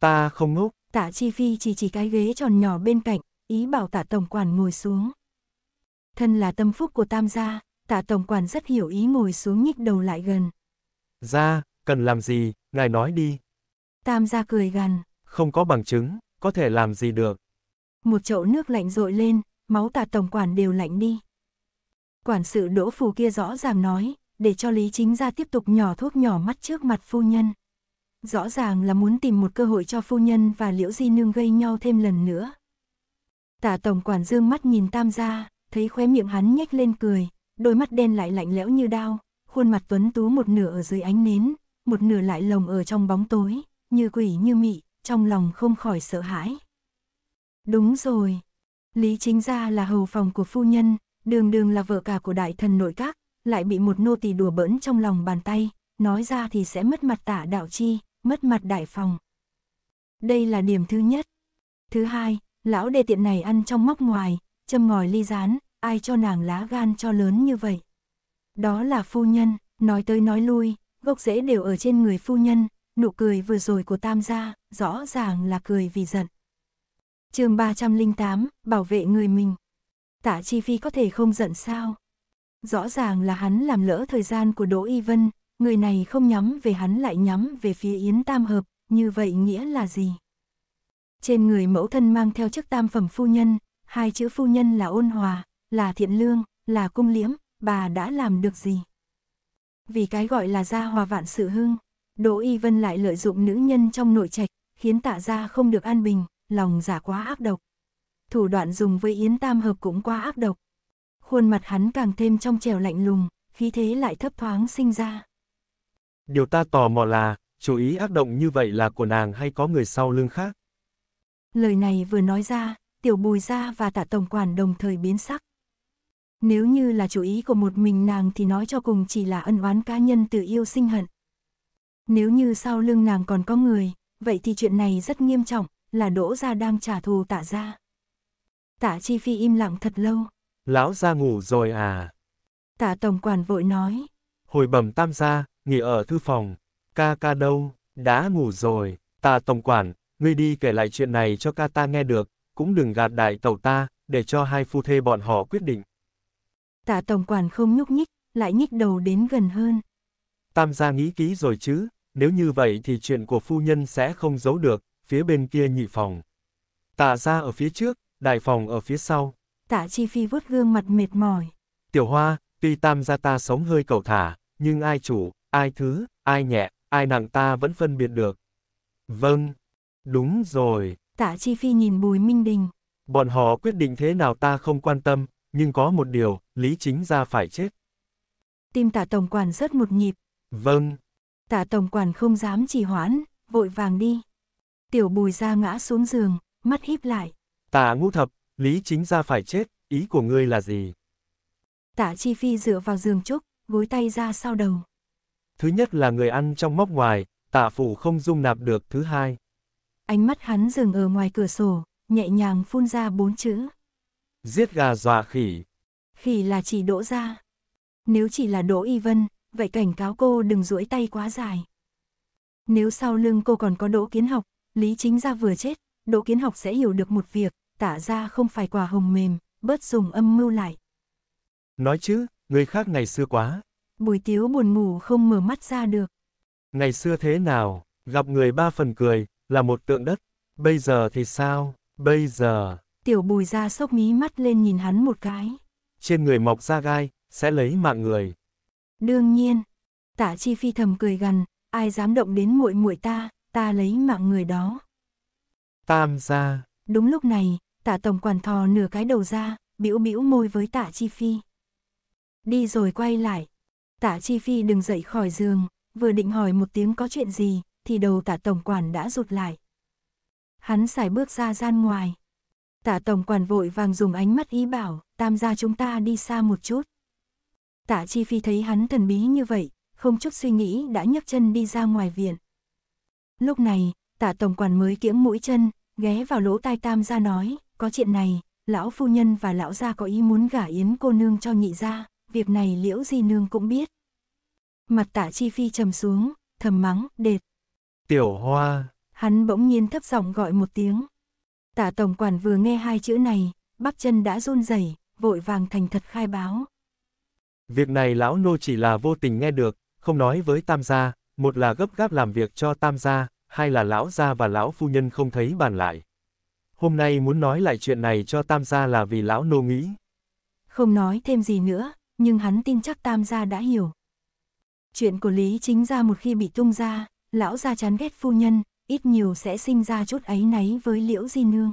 Ta không ngốc. Tạ Chi Phi chỉ cái ghế tròn nhỏ bên cạnh, ý bảo Tạ tổng quản ngồi xuống. Thân là tâm phúc của Tam gia, Tạ tổng quản rất hiểu ý, ngồi xuống nhích đầu lại gần. Gia, cần làm gì, ngài nói đi. Tam gia cười gằn. Không có bằng chứng, có thể làm gì được. Một chậu nước lạnh dội lên, máu Tạ tổng quản đều lạnh đi. Quản sự Đỗ Phù kia rõ ràng nói, để cho Lý Chính gia tiếp tục nhỏ thuốc nhỏ mắt trước mặt phu nhân. Rõ ràng là muốn tìm một cơ hội cho phu nhân và Liễu Di Nương gây nhau thêm lần nữa. Tạ tổng quản dương mắt nhìn Tam gia, thấy khóe miệng hắn nhếch lên cười, đôi mắt đen lại lạnh lẽo như đao, khuôn mặt tuấn tú một nửa ở dưới ánh nến, một nửa lại lồng ở trong bóng tối, như quỷ như mị, trong lòng không khỏi sợ hãi. Đúng rồi, Lý Chính gia là hầu phòng của phu nhân, đường đường là vợ cả của đại thần nội các, lại bị một nô tỳ đùa bỡn trong lòng bàn tay, nói ra thì sẽ mất mặt Tạ đạo chi, mất mặt đại phòng. Đây là điểm thứ nhất. Thứ hai, lão đề tiện này ăn trong móc ngoài, châm ngòi ly rán, ai cho nàng lá gan cho lớn như vậy. Đó là phu nhân, nói tới nói lui, gốc rễ đều ở trên người phu nhân, nụ cười vừa rồi của Tam gia, rõ ràng là cười vì giận. Chương 308, bảo vệ người mình. Tạ Chi Phi có thể không giận sao? Rõ ràng là hắn làm lỡ thời gian của Đỗ Y Vân, người này không nhắm về hắn lại nhắm về phía Yến Tam Hợp, như vậy nghĩa là gì? Trên người mẫu thân mang theo chức tam phẩm phu nhân, hai chữ phu nhân là ôn hòa, là thiện lương, là cung liễm, bà đã làm được gì? Vì cái gọi là gia hòa vạn sự hưng, Đỗ Y Vân lại lợi dụng nữ nhân trong nội trạch, khiến Tạ gia không được an bình, lòng giả quá ác độc. Thủ đoạn dùng với Yến Tam Hợp cũng quá ác độc. Khuôn mặt hắn càng thêm trong trẻo lạnh lùng, khí thế lại thấp thoáng sinh ra. Điều ta tò mò là, chú ý ác động như vậy là của nàng hay có người sau lưng khác? Lời này vừa nói ra, Tiểu Bùi gia và Tạ tổng quản đồng thời biến sắc. Nếu như là chú ý của một mình nàng thì nói cho cùng chỉ là ân oán cá nhân tự yêu sinh hận. Nếu như sau lưng nàng còn có người, vậy thì chuyện này rất nghiêm trọng, là Đỗ gia đang trả thù Tạ gia. Tạ Chi Phi im lặng thật lâu. Lão gia ngủ rồi à? Tạ tổng quản vội nói. Hồi bẩm Tam gia, nghỉ ở thư phòng. Ca ca đâu? Đã ngủ rồi. Tạ tổng quản, ngươi đi kể lại chuyện này cho ca ta nghe được, cũng đừng gạt đại tẩu ta, để cho hai phu thê bọn họ quyết định. Tạ tổng quản không nhúc nhích, lại nhích đầu đến gần hơn. Tam gia nghĩ kỹ rồi chứ, nếu như vậy thì chuyện của phu nhân sẽ không giấu được, phía bên kia nhị phòng. Tạ gia ở phía trước, đại phòng ở phía sau. Tạ Chi Phi vuốt gương mặt mệt mỏi. Tiểu Hoa, tuy Tam gia ta sống hơi cẩu thả, nhưng ai chủ, ai thứ, ai nhẹ, ai nặng ta vẫn phân biệt được. Vâng, đúng rồi. Tạ Chi Phi nhìn Bùi Minh Đình. Bọn họ quyết định thế nào ta không quan tâm, nhưng có một điều, Lý Chính gia phải chết. Tim Tạ tổng quản rớt một nhịp. Vâng. Tạ tổng quản không dám trì hoãn, vội vàng đi. Tiểu Bùi gia ngã xuống giường, mắt híp lại. Tạ Ngũ Thập, Lý Chính gia phải chết, ý của ngươi là gì? Tạ Chi Phi dựa vào giường trúc, gối tay ra sau đầu. Thứ nhất là người ăn trong móc ngoài, Tạ phủ không dung nạp được. Thứ hai. Ánh mắt hắn dừng ở ngoài cửa sổ, nhẹ nhàng phun ra bốn chữ. Giết gà dọa khỉ. Khỉ là chỉ Đỗ gia. Nếu chỉ là Đỗ Y Vân, vậy cảnh cáo cô đừng duỗi tay quá dài. Nếu sau lưng cô còn có Đỗ Kiến Học, Lý Chính gia vừa chết, Đỗ Kiến Học sẽ hiểu được một việc, Tạ gia không phải quả hồng mềm, bớt dùng âm mưu lại. Nói chứ, người khác ngày xưa quá. Bùi Tiếu buồn ngủ không mở mắt ra được. Ngày xưa thế nào, gặp người ba phần cười, là một tượng đất. Bây giờ thì sao, bây giờ... Tiểu Bùi gia xốc mí mắt lên nhìn hắn một cái. Trên người mọc da gai, sẽ lấy mạng người. Đương nhiên. Tạ Chi Phi thầm cười gằn, ai dám động đến muội muội ta, ta lấy mạng người đó. Tam gia. Đúng lúc này, Tạ tổng quản thò nửa cái đầu ra, bĩu bĩu môi với Tạ Chi Phi. Đi rồi quay lại. Tạ Chi Phi đừng dậy khỏi giường, vừa định hỏi một tiếng có chuyện gì, thì đầu Tạ tổng quản đã rụt lại. Hắn sải bước ra gian ngoài. Tạ tổng quản vội vàng dùng ánh mắt ý bảo, Tam gia chúng ta đi xa một chút. Tạ Chi Phi thấy hắn thần bí như vậy, không chút suy nghĩ đã nhấc chân đi ra ngoài viện. Lúc này, Tạ tổng quản mới kiễng mũi chân, ghé vào lỗ tai Tam gia nói, có chuyện này, lão phu nhân và lão gia có ý muốn gả Yến cô nương cho nhị gia, việc này Liễu Di nương cũng biết. Mặt Tạ Chi Phi trầm xuống, thầm mắng, đệt. Tiểu Hoa. Hắn bỗng nhiên thấp giọng gọi một tiếng. Tạ tổng quản vừa nghe hai chữ này, bắp chân đã run rẩy, vội vàng thành thật khai báo. Việc này lão nô chỉ là vô tình nghe được, không nói với tam gia, một là gấp gáp làm việc cho tam gia, hai là lão gia và lão phu nhân không thấy bàn lại. Hôm nay muốn nói lại chuyện này cho tam gia là vì lão nô nghĩ. Không nói thêm gì nữa, nhưng hắn tin chắc tam gia đã hiểu. Chuyện của Lý Chính Gia một khi bị tung ra, lão gia chán ghét phu nhân, ít nhiều sẽ sinh ra chút áy náy với Liễu Di Nương.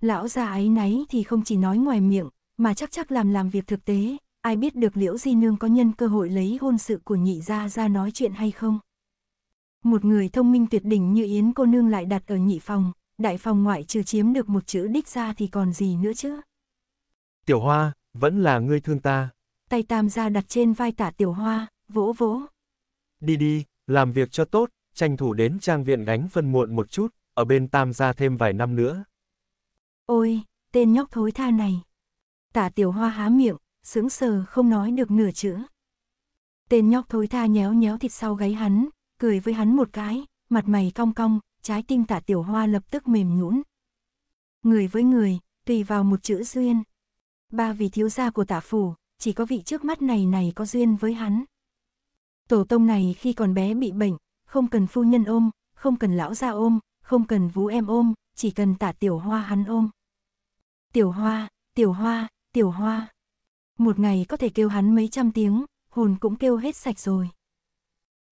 Lão gia áy náy thì không chỉ nói ngoài miệng, mà chắc làm việc thực tế, ai biết được Liễu Di Nương có nhân cơ hội lấy hôn sự của nhị gia ra nói chuyện hay không. Một người thông minh tuyệt đỉnh như Yến cô nương lại đặt ở nhị phòng, đại phòng ngoại trừ chiếm được một chữ đích ra thì còn gì nữa chứ. Tiểu Hoa, vẫn là ngươi thương ta. Tay tam gia đặt trên vai Tạ Tiểu Hoa, vỗ vỗ. Đi đi, làm việc cho tốt, tranh thủ đến trang viện gánh phân muộn một chút, ở bên tam gia thêm vài năm nữa. Ôi, tên nhóc thối tha này. Tạ Tiểu Hoa há miệng, sững sờ không nói được nửa chữ. Tên nhóc thối tha nhéo nhéo thịt sau gáy hắn, cười với hắn một cái, mặt mày cong cong, trái tim Tạ Tiểu Hoa lập tức mềm nhũn. Người với người, tùy vào một chữ duyên. Ba vị thiếu gia của Tạ phủ, chỉ có vị trước mắt này có duyên với hắn. Tổ tông này khi còn bé bị bệnh, không cần phu nhân ôm, không cần lão gia ôm, không cần vú em ôm, chỉ cần Tạ Tiểu Hoa hắn ôm. Tiểu Hoa, Tiểu Hoa, Tiểu Hoa. Một ngày có thể kêu hắn mấy trăm tiếng, hồn cũng kêu hết sạch rồi.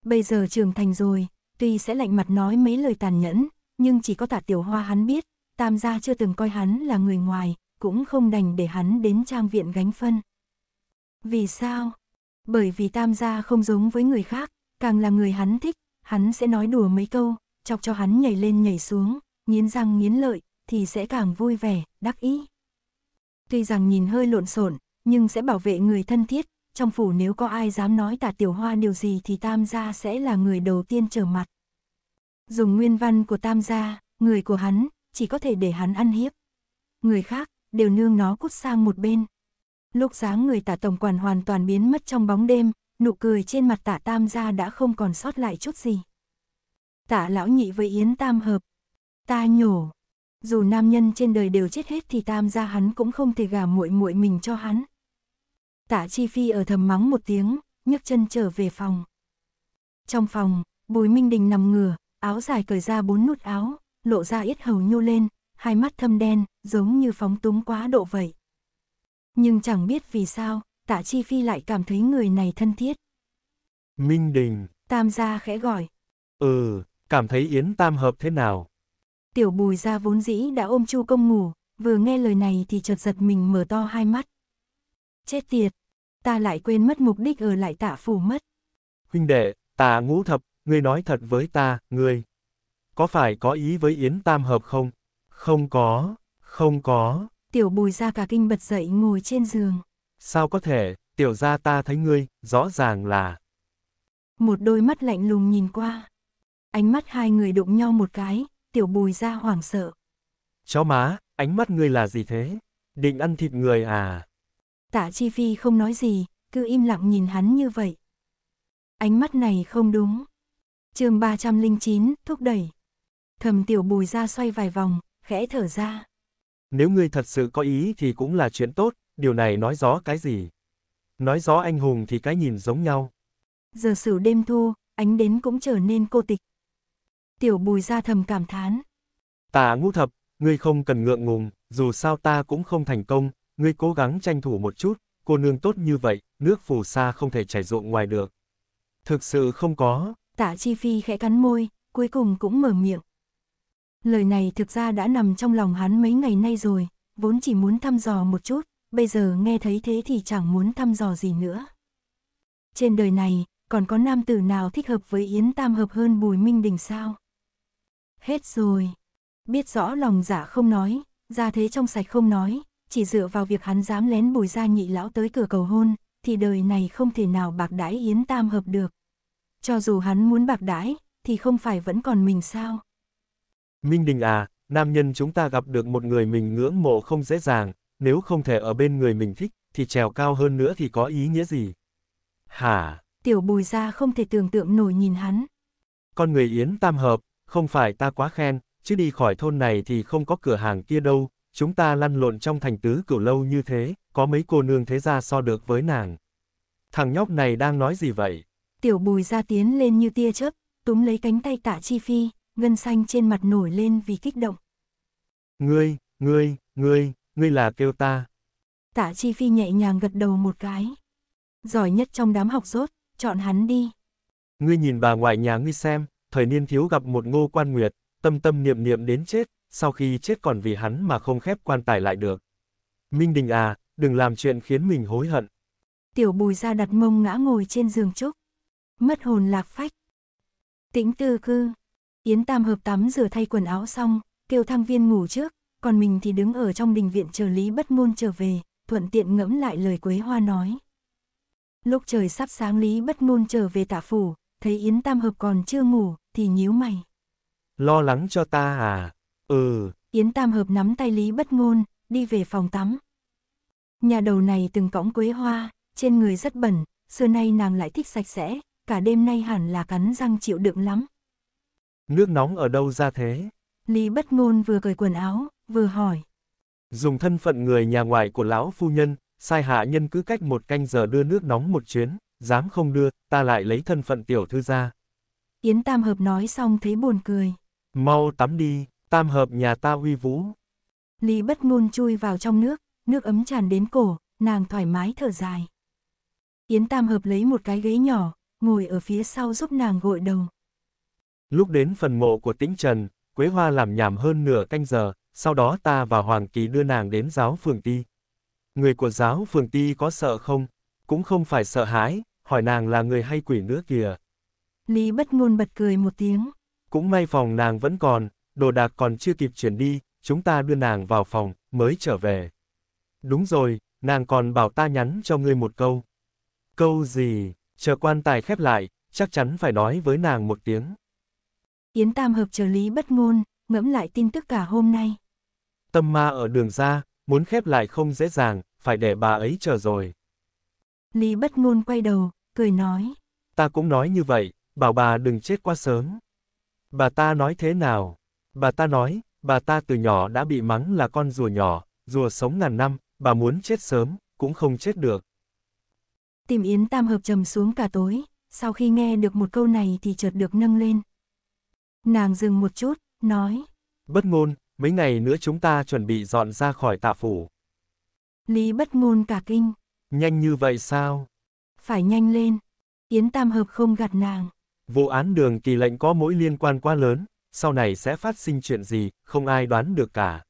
Bây giờ trưởng thành rồi, tuy sẽ lạnh mặt nói mấy lời tàn nhẫn, nhưng chỉ có Tạ Tiểu Hoa hắn biết, tam gia chưa từng coi hắn là người ngoài, cũng không đành để hắn đến trang viện gánh phân. Vì sao? Bởi vì tam gia không giống với người khác, càng là người hắn thích, hắn sẽ nói đùa mấy câu, chọc cho hắn nhảy lên nhảy xuống, nghiến răng nghiến lợi, thì sẽ càng vui vẻ, đắc ý. Tuy rằng nhìn hơi lộn xộn, nhưng sẽ bảo vệ người thân thiết, trong phủ nếu có ai dám nói Tạ Tiểu Hoa điều gì thì tam gia sẽ là người đầu tiên trở mặt. Dùng nguyên văn của tam gia, người của hắn, chỉ có thể để hắn ăn hiếp. Người khác, đều nương nó cút sang một bên. Lúc dáng người Tạ tổng quản hoàn toàn biến mất trong bóng đêm, nụ cười trên mặt Tạ tam gia đã không còn sót lại chút gì. Tạ lão nhị với Yến Tam Hợp. Ta nhổ. Dù nam nhân trên đời đều chết hết thì tam gia hắn cũng không thể gả muội muội mình cho hắn. Tạ Chi Phi ở thầm mắng một tiếng, nhấc chân trở về phòng. Trong phòng, Bùi Minh Đình nằm ngửa, áo dài cởi ra 4 nút áo, lộ ra yết hầu nhô lên, hai mắt thâm đen, giống như phóng túng quá độ vậy. Nhưng chẳng biết vì sao, Tạ Chi Phi lại cảm thấy người này thân thiết. Minh Đình. Tam gia khẽ gọi. Cảm thấy Yến Tam Hợp thế nào? Tiểu Bùi gia vốn dĩ đã ôm Chu công ngủ, vừa nghe lời này thì chợt giật mình mở to hai mắt. Chết tiệt, ta lại quên mất mục đích ở lại Tạ phủ mất. Huynh đệ, Tạ Ngũ Thập, ngươi nói thật với ta, ngươi có phải có ý với Yến Tam Hợp không? Không có, không có. Tiểu Bùi gia cả kinh bật dậy ngồi trên giường. Sao có thể, tiểu gia ta thấy ngươi, rõ ràng là... Một đôi mắt lạnh lùng nhìn qua. Ánh mắt hai người đụng nhau một cái, Tiểu Bùi gia hoảng sợ. Chó má, ánh mắt ngươi là gì thế? Định ăn thịt người à? Tạ Chi Phi không nói gì, cứ im lặng nhìn hắn như vậy. Ánh mắt này không đúng. Chương 309, thúc đẩy. Thầm Tiểu Bùi gia xoay vài vòng, khẽ thở ra. Nếu ngươi thật sự có ý thì cũng là chuyện tốt, điều này nói rõ cái gì? Nói rõ anh hùng thì cái nhìn giống nhau. Giờ sửu đêm thu, ánh đến cũng trở nên cô tịch. Tiểu Bùi gia thầm cảm thán. Tạ Ngũ Thập, ngươi không cần ngượng ngùng, dù sao ta cũng không thành công, ngươi cố gắng tranh thủ một chút, cô nương tốt như vậy, nước phù sa không thể chảy ruộng ngoài được. Thực sự không có. Tạ Chi Phi khẽ cắn môi, cuối cùng cũng mở miệng. Lời này thực ra đã nằm trong lòng hắn mấy ngày nay rồi, vốn chỉ muốn thăm dò một chút, bây giờ nghe thấy thế thì chẳng muốn thăm dò gì nữa. Trên đời này, còn có nam tử nào thích hợp với Yến Tam Hợp hơn Bùi Minh Đình sao? Hết rồi. Biết rõ lòng giả không nói, ra thế trong sạch không nói, chỉ dựa vào việc hắn dám lén Bùi gia nhị lão tới cửa cầu hôn, thì đời này không thể nào bạc đãi Yến Tam Hợp được. Cho dù hắn muốn bạc đãi, thì không phải vẫn còn mình sao? Minh Đình à, nam nhân chúng ta gặp được một người mình ngưỡng mộ không dễ dàng, nếu không thể ở bên người mình thích, thì trèo cao hơn nữa thì có ý nghĩa gì? Hả? Tiểu Bùi gia không thể tưởng tượng nổi nhìn hắn. Con người Yến Tam Hợp, không phải ta quá khen, chứ đi khỏi thôn này thì không có cửa hàng kia đâu, chúng ta lăn lộn trong thành Tứ Cửu lâu như thế, có mấy cô nương thế ra so được với nàng. Thằng nhóc này đang nói gì vậy? Tiểu Bùi ra tiến lên như tia chớp, túm lấy cánh tay Tạ Chi Phi, gân xanh trên mặt nổi lên vì kích động. Ngươi là kêu ta? Tạ Chi Phi nhẹ nhàng gật đầu một cái. Giỏi nhất trong đám học dốt, chọn hắn đi. Ngươi nhìn bà ngoại nhà ngươi xem, thời niên thiếu gặp một Ngô Quan Nguyệt, tâm tâm niệm niệm đến chết, sau khi chết còn vì hắn mà không khép quan tài lại được. Minh Đình à, đừng làm chuyện khiến mình hối hận. Tiểu Bùi ra đặt mông ngã ngồi trên giường trúc, mất hồn lạc phách. Tĩnh Tư Cư, Yến Tam Hợp tắm rửa thay quần áo xong, kêu thang viên ngủ trước, còn mình thì đứng ở trong đình viện chờ Lý Bất Ngôn trở về, thuận tiện ngẫm lại lời Quế Hoa nói. Lúc trời sắp sáng Lý Bất Ngôn trở về Tạ phủ, thấy Yến Tam Hợp còn chưa ngủ, thì nhíu mày. Lo lắng cho ta à? Ừ. Yến Tam Hợp nắm tay Lý Bất Ngôn, đi về phòng tắm. Nhà đầu này từng cõng Quế Hoa, trên người rất bẩn, xưa nay nàng lại thích sạch sẽ, cả đêm nay hẳn là cắn răng chịu đựng lắm. Nước nóng ở đâu ra thế? Lý Bất Ngôn vừa cởi quần áo, vừa hỏi. Dùng thân phận người nhà ngoại của lão phu nhân, sai hạ nhân cứ cách một canh giờ đưa nước nóng một chuyến, dám không đưa, ta lại lấy thân phận tiểu thư ra. Yến Tam Hợp nói xong thấy buồn cười. Mau tắm đi, Tam Hợp nhà ta uy vũ. Lý Bất Ngôn chui vào trong nước, nước ấm tràn đến cổ, nàng thoải mái thở dài. Yến Tam Hợp lấy một cái ghế nhỏ, ngồi ở phía sau giúp nàng gội đầu. Lúc đến phần mộ của Tĩnh Trần, Quế Hoa làm nhảm hơn nửa canh giờ, sau đó ta và Hoàng Kỳ đưa nàng đến Giáo Phường Ti. Người của Giáo Phường Ti có sợ không? Cũng không phải sợ hãi, hỏi nàng là người hay quỷ nữa kìa. Lý Bất Ngôn bật cười một tiếng. Cũng may phòng nàng vẫn còn, đồ đạc còn chưa kịp chuyển đi, chúng ta đưa nàng vào phòng, mới trở về. Đúng rồi, nàng còn bảo ta nhắn cho ngươi một câu. Câu gì? Chờ quan tài khép lại, chắc chắn phải nói với nàng một tiếng. Yến Tam Hợp chờ Lý Bất Ngôn, ngẫm lại tin tức cả hôm nay. Tâm ma ở Đường Ra, muốn khép lại không dễ dàng, phải để bà ấy chờ rồi. Lý Bất Ngôn quay đầu, cười nói. Ta cũng nói như vậy, bảo bà đừng chết quá sớm. Bà ta nói thế nào? Bà ta nói, bà ta từ nhỏ đã bị mắng là con rùa nhỏ, rùa sống ngàn năm, bà muốn chết sớm, cũng không chết được. Tìm Yến Tam Hợp trầm xuống cả tối, sau khi nghe được một câu này thì chợt được nâng lên. Nàng dừng một chút, nói. Bất Ngôn, mấy ngày nữa chúng ta chuẩn bị dọn ra khỏi Tạ phủ. Lý Bất Ngôn cả kinh. Nhanh như vậy sao? Phải nhanh lên. Yến Tam Hợp không gạt nàng. Vụ án Đường Kỳ Lệnh có mối liên quan quá lớn, sau này sẽ phát sinh chuyện gì, không ai đoán được cả.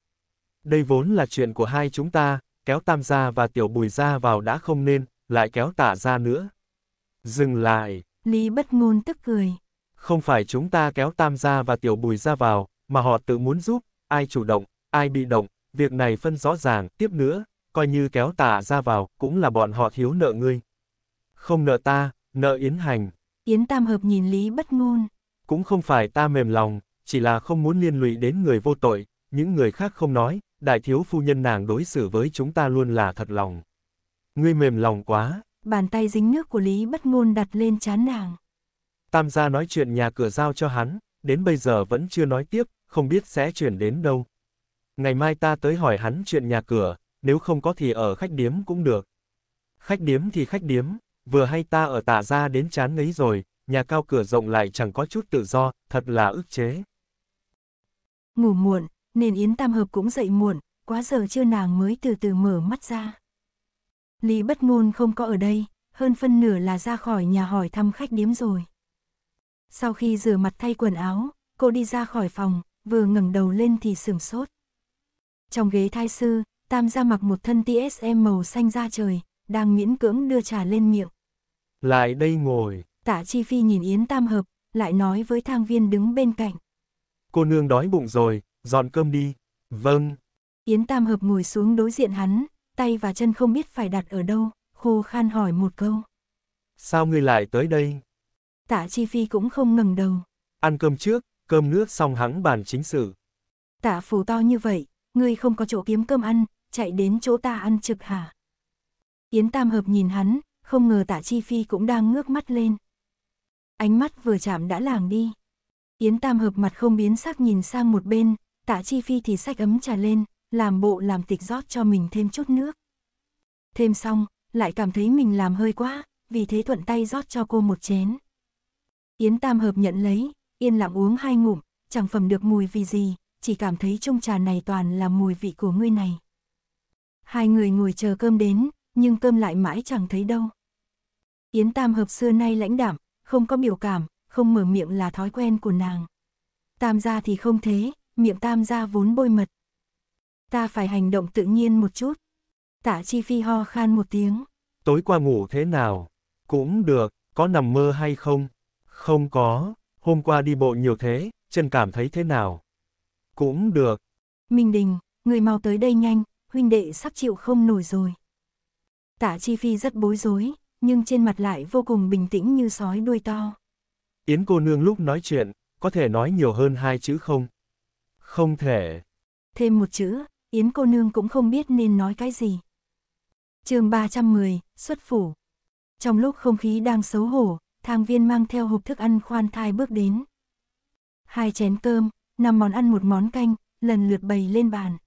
Đây vốn là chuyện của hai chúng ta, kéo Tam gia và Tiểu Bùi gia vào đã không nên, lại kéo Tạ gia nữa. Dừng lại. Lý Bất Ngôn tức cười. Không phải chúng ta kéo Tam gia và Tiểu Bùi gia vào, mà họ tự muốn giúp, ai chủ động, ai bị động, việc này phân rõ ràng. Tiếp nữa, coi như kéo Tạ gia vào, cũng là bọn họ thiếu nợ ngươi. Không nợ ta, nợ Yến Hành. Yến Tam Hợp nhìn Lý Bất Ngôn. Cũng không phải ta mềm lòng, chỉ là không muốn liên lụy đến người vô tội, những người khác không nói, đại thiếu phu nhân nàng đối xử với chúng ta luôn là thật lòng. Ngươi mềm lòng quá. Bàn tay dính nước của Lý Bất Ngôn đặt lên trán nàng. Tam gia nói chuyện nhà cửa giao cho hắn, đến bây giờ vẫn chưa nói tiếp, không biết sẽ chuyển đến đâu. Ngày mai ta tới hỏi hắn chuyện nhà cửa, nếu không có thì ở khách điếm cũng được. Khách điếm thì khách điếm, vừa hay ta ở Tạ gia đến chán ngấy rồi, nhà cao cửa rộng lại chẳng có chút tự do, thật là ức chế. Ngủ muộn, nên Yến Tam Hợp cũng dậy muộn, quá giờ trưa nàng mới từ từ mở mắt ra. Lý Bất Ngôn không có ở đây, hơn phân nửa là ra khỏi nhà hỏi thăm khách điếm rồi. Sau khi rửa mặt thay quần áo, cô đi ra khỏi phòng, vừa ngẩng đầu lên thì sửng sốt. Trong ghế Thái Sư, Tam gia mặc một thân TSM màu xanh da trời, đang miễn cưỡng đưa trà lên miệng. Lại đây ngồi. Tạ Chi Phi nhìn Yến Tam Hợp, lại nói với thang viên đứng bên cạnh. Cô nương đói bụng rồi, dọn cơm đi. Vâng. Yến Tam Hợp ngồi xuống đối diện hắn, tay và chân không biết phải đặt ở đâu, khô khan hỏi một câu. Sao ngươi lại tới đây? Tạ Chi Phi cũng không ngẩng đầu. Ăn cơm trước, cơm nước xong hẳn bàn chính sự. Tạ phủ to như vậy, ngươi không có chỗ kiếm cơm ăn, chạy đến chỗ ta ăn trực hả? Yến Tam Hợp nhìn hắn, không ngờ Tạ Chi Phi cũng đang ngước mắt lên. Ánh mắt vừa chạm đã làng đi. Yến Tam Hợp mặt không biến sắc nhìn sang một bên, Tạ Chi Phi thì xách ấm trà lên, làm bộ làm tịch rót cho mình thêm chút nước. Thêm xong, lại cảm thấy mình làm hơi quá, vì thế thuận tay rót cho cô một chén. Yến Tam Hợp nhận lấy, yên lặng uống hai ngụm, chẳng phẩm được mùi vị gì, chỉ cảm thấy chung trà này toàn là mùi vị của ngươi này. Hai người ngồi chờ cơm đến, nhưng cơm lại mãi chẳng thấy đâu. Yến Tam Hợp xưa nay lãnh đạm, không có biểu cảm, không mở miệng là thói quen của nàng. Tam gia thì không thế, miệng Tam gia vốn bôi mật. Ta phải hành động tự nhiên một chút. Tạ Chi Phi ho khan một tiếng. Tối qua ngủ thế nào? Cũng được, có nằm mơ hay không? Không có, hôm qua đi bộ nhiều thế, chân cảm thấy thế nào? Cũng được. Minh Đình, người mau tới đây nhanh, huynh đệ sắp chịu không nổi rồi. Tạ Chi Phi rất bối rối, nhưng trên mặt lại vô cùng bình tĩnh như sói đuôi to. Yến cô nương lúc nói chuyện, có thể nói nhiều hơn hai chữ không? Không thể. Thêm một chữ, Yến cô nương cũng không biết nên nói cái gì. Chương 310, xuất phủ. Trong lúc không khí đang xấu hổ, thang viên mang theo hộp thức ăn khoan thai bước đến. Hai chén cơm, 5 món ăn một món canh, lần lượt bày lên bàn.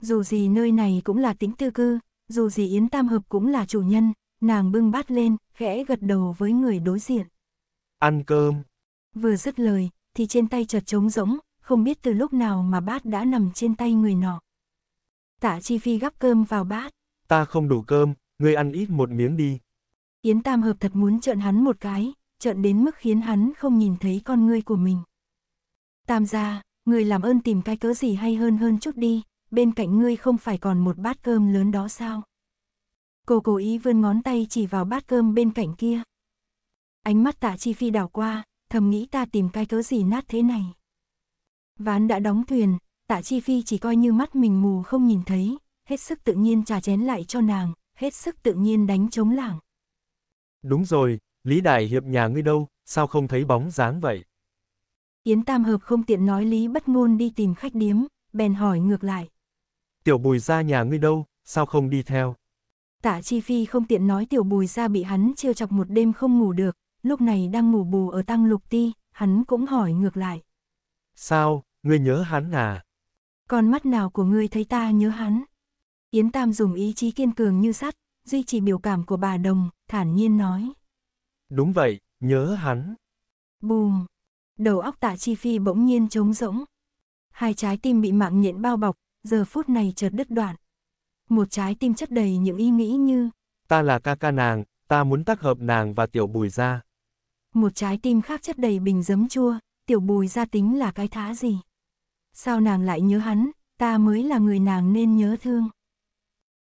Dù gì nơi này cũng là Tĩnh Tư Cư, dù gì Yến Tam Hợp cũng là chủ nhân, nàng bưng bát lên, khẽ gật đầu với người đối diện. Ăn cơm. Vừa dứt lời, thì trên tay chợt trống rỗng, không biết từ lúc nào mà bát đã nằm trên tay người nọ. Tạ Chi Phi gắp cơm vào bát. Ta không đủ cơm, ngươi ăn ít một miếng đi. Yến Tam Hợp thật muốn trợn hắn một cái, trợn đến mức khiến hắn không nhìn thấy con ngươi của mình. Tam gia, ngươi làm ơn tìm cái cớ gì hay hơn chút đi, bên cạnh ngươi không phải còn một bát cơm lớn đó sao? Cô cố ý vươn ngón tay chỉ vào bát cơm bên cạnh kia. Ánh mắt Tạ Chi Phi đảo qua, thầm nghĩ ta tìm cái cớ gì nát thế này. Ván đã đóng thuyền, Tạ Chi Phi chỉ coi như mắt mình mù không nhìn thấy, hết sức tự nhiên trà chén lại cho nàng, hết sức tự nhiên đánh trống lảng. Đúng rồi, Lý Đại Hiệp nhà ngươi đâu, sao không thấy bóng dáng vậy? Yến Tam Hợp không tiện nói lý bất ngôn đi tìm khách điếm, bèn hỏi ngược lại. Tiểu Bùi gia nhà ngươi đâu, sao không đi theo? Tạ Chi Phi không tiện nói Tiểu Bùi gia bị hắn trêu chọc một đêm không ngủ được, lúc này đang ngủ bù ở Tăng Lục Ti, hắn cũng hỏi ngược lại. Sao, ngươi nhớ hắn à? Con mắt nào của ngươi thấy ta nhớ hắn? Yến Tam dùng ý chí kiên cường như sắt, duy trì biểu cảm của bà đồng, thản nhiên nói. Đúng vậy, nhớ hắn. Bùm! Đầu óc Tạ Chi Phi bỗng nhiên trống rỗng. Hai trái tim bị mạng nhện bao bọc, giờ phút này chợt đứt đoạn. Một trái tim chất đầy những ý nghĩ như ta là ca ca nàng, ta muốn tác hợp nàng và Tiểu Bùi gia. Một trái tim khác chất đầy bình giấm chua, Tiểu Bùi gia tính là cái thá gì? Sao nàng lại nhớ hắn, ta mới là người nàng nên nhớ thương.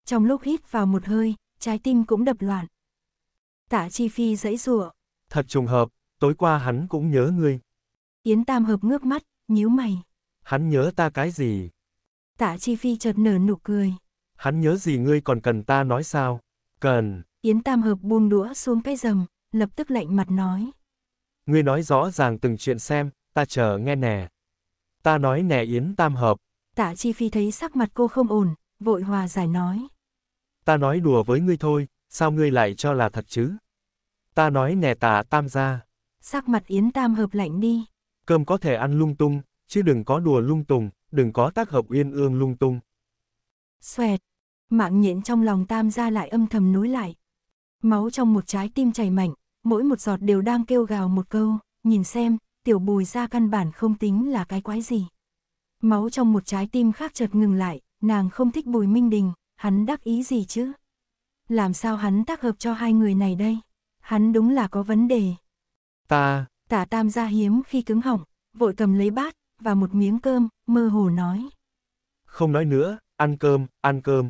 Trong lúc hít vào một hơi, trái tim cũng đập loạn. Tạ Chi Phi giãy giụa. Thật trùng hợp, tối qua hắn cũng nhớ ngươi. Yến Tam Hợp ngước mắt, nhíu mày. Hắn nhớ ta cái gì? Tạ Chi Phi chợt nở nụ cười. Hắn nhớ gì ngươi còn cần ta nói sao? Cần. Yến Tam Hợp buông đũa xuống cái rầm, lập tức lạnh mặt nói. Ngươi nói rõ ràng từng chuyện xem, ta chờ nghe nè. Ta nói nè Yến Tam Hợp. Tạ Chi Phi thấy sắc mặt cô không ổn, vội hòa giải nói. Ta nói đùa với ngươi thôi, sao ngươi lại cho là thật chứ? Ta nói nè Tạ Tam gia. Sắc mặt Yến Tam Hợp lạnh đi. Cơm có thể ăn lung tung, chứ đừng có đùa lung tung, đừng có tác hợp uyên ương lung tung. Xoẹt, mạng nhện trong lòng Tam gia lại âm thầm nối lại. Máu trong một trái tim chảy mạnh, mỗi một giọt đều đang kêu gào một câu, nhìn xem, Tiểu Bùi gia căn bản không tính là cái quái gì. Máu trong một trái tim khác chợt ngừng lại, nàng không thích Bùi Minh Đình, hắn đắc ý gì chứ? Làm sao hắn tác hợp cho hai người này đây? Hắn đúng là có vấn đề. Tạ Tam gia hiếm khi cứng họng, vội cầm lấy bát, và một miếng cơm, mơ hồ nói. Không nói nữa, ăn cơm, ăn cơm.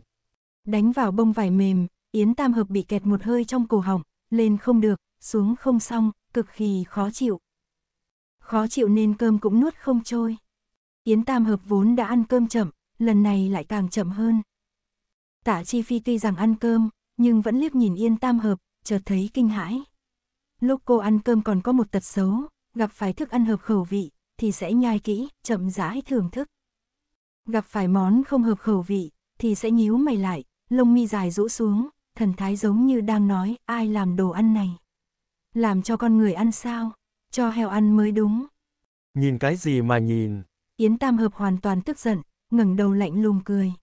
Đánh vào bông vải mềm, Yến Tam Hợp bị kẹt một hơi trong cổ họng, lên không được, xuống không xong, cực kỳ khó chịu. Khó chịu nên cơm cũng nuốt không trôi. Yến Tam Hợp vốn đã ăn cơm chậm, lần này lại càng chậm hơn. Tạ Chi Phi tuy rằng ăn cơm, nhưng vẫn liếc nhìn Yến Tam Hợp, chợt thấy kinh hãi. Lúc cô ăn cơm còn có một tật xấu, gặp phải thức ăn hợp khẩu vị, thì sẽ nhai kỹ, chậm rãi thưởng thức. Gặp phải món không hợp khẩu vị, thì sẽ nhíu mày lại, lông mi dài rũ xuống, thần thái giống như đang nói ai làm đồ ăn này. Làm cho con người ăn sao, cho heo ăn mới đúng. Nhìn cái gì mà nhìn? Yến Tam Hợp hoàn toàn tức giận, ngẩng đầu lạnh lùng cười.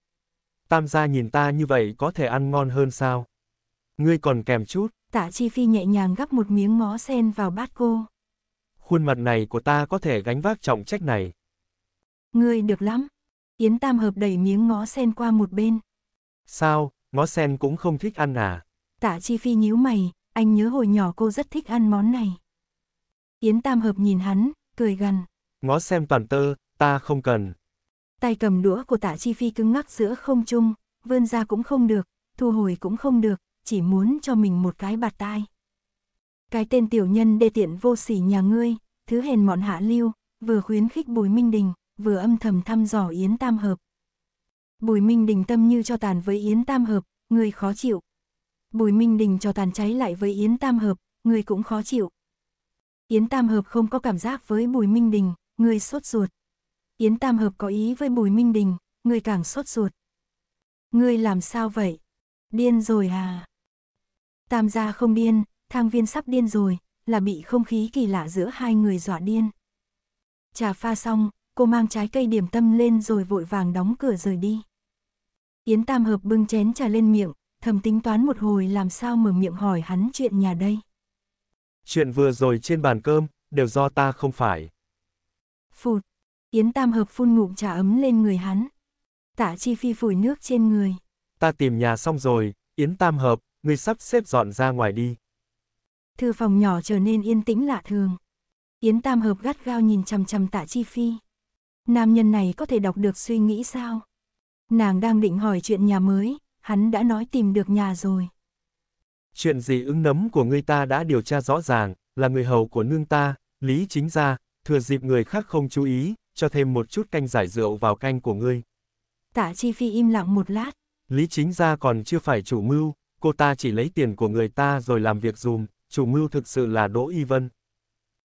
Tam gia nhìn ta như vậy có thể ăn ngon hơn sao? Ngươi còn kèm chút. Tạ Chi Phi nhẹ nhàng gắp một miếng ngó sen vào bát cô. Khuôn mặt này của ta có thể gánh vác trọng trách này. Ngươi được lắm. Yến Tam Hợp đẩy miếng ngó sen qua một bên. Sao, ngó sen cũng không thích ăn à? Tạ Chi Phi nhíu mày, anh nhớ hồi nhỏ cô rất thích ăn món này. Yến Tam Hợp nhìn hắn, cười gằn. Ngó sen toàn tơ, ta không cần. Tay cầm đũa của Tạ Chi Phi cứng ngắc giữa không trung, vươn ra cũng không được, thu hồi cũng không được, chỉ muốn cho mình một cái bạt tai. Cái tên tiểu nhân đê tiện vô sỉ nhà ngươi, thứ hèn mọn hạ lưu, vừa khuyến khích Bùi Minh Đình, vừa âm thầm thăm dò Yến Tam Hợp. Bùi Minh Đình tâm như cho tàn với Yến Tam Hợp, ngươi khó chịu. Bùi Minh Đình cho tàn cháy lại với Yến Tam Hợp, ngươi cũng khó chịu. Yến Tam Hợp không có cảm giác với Bùi Minh Đình, ngươi sốt ruột. Yến Tam Hợp có ý với Bùi Minh Đình, ngươi càng sốt ruột. Ngươi làm sao vậy? Điên rồi à? Tam gia không điên, thang viên sắp điên rồi, là bị không khí kỳ lạ giữa hai người dọa điên. Trà pha xong, cô mang trái cây điểm tâm lên rồi vội vàng đóng cửa rời đi. Yến Tam Hợp bưng chén trà lên miệng, thầm tính toán một hồi làm sao mở miệng hỏi hắn chuyện nhà đây. Chuyện vừa rồi trên bàn cơm, đều do ta không phải. Phụt, Yến Tam Hợp phun ngụm trà ấm lên người hắn. Tạ Chi Phi phủi nước trên người. Ta tìm nhà xong rồi, Yến Tam Hợp, ngươi sắp xếp dọn ra ngoài đi. Thư phòng nhỏ trở nên yên tĩnh lạ thường. Yến Tam Hợp gắt gao nhìn chằm chằm Tạ Chi Phi. Nam nhân này có thể đọc được suy nghĩ sao? Nàng đang định hỏi chuyện nhà mới, hắn đã nói tìm được nhà rồi. Chuyện gì ứng nấm của ngươi ta đã điều tra rõ ràng, là người hầu của nương ta, Lý Chính gia, thừa dịp người khác không chú ý, cho thêm một chút canh giải rượu vào canh của ngươi. Tạ Chi Phi im lặng một lát. Lý Chính gia còn chưa phải chủ mưu, cô ta chỉ lấy tiền của người ta rồi làm việc dùm, chủ mưu thực sự là Đỗ Y Vân.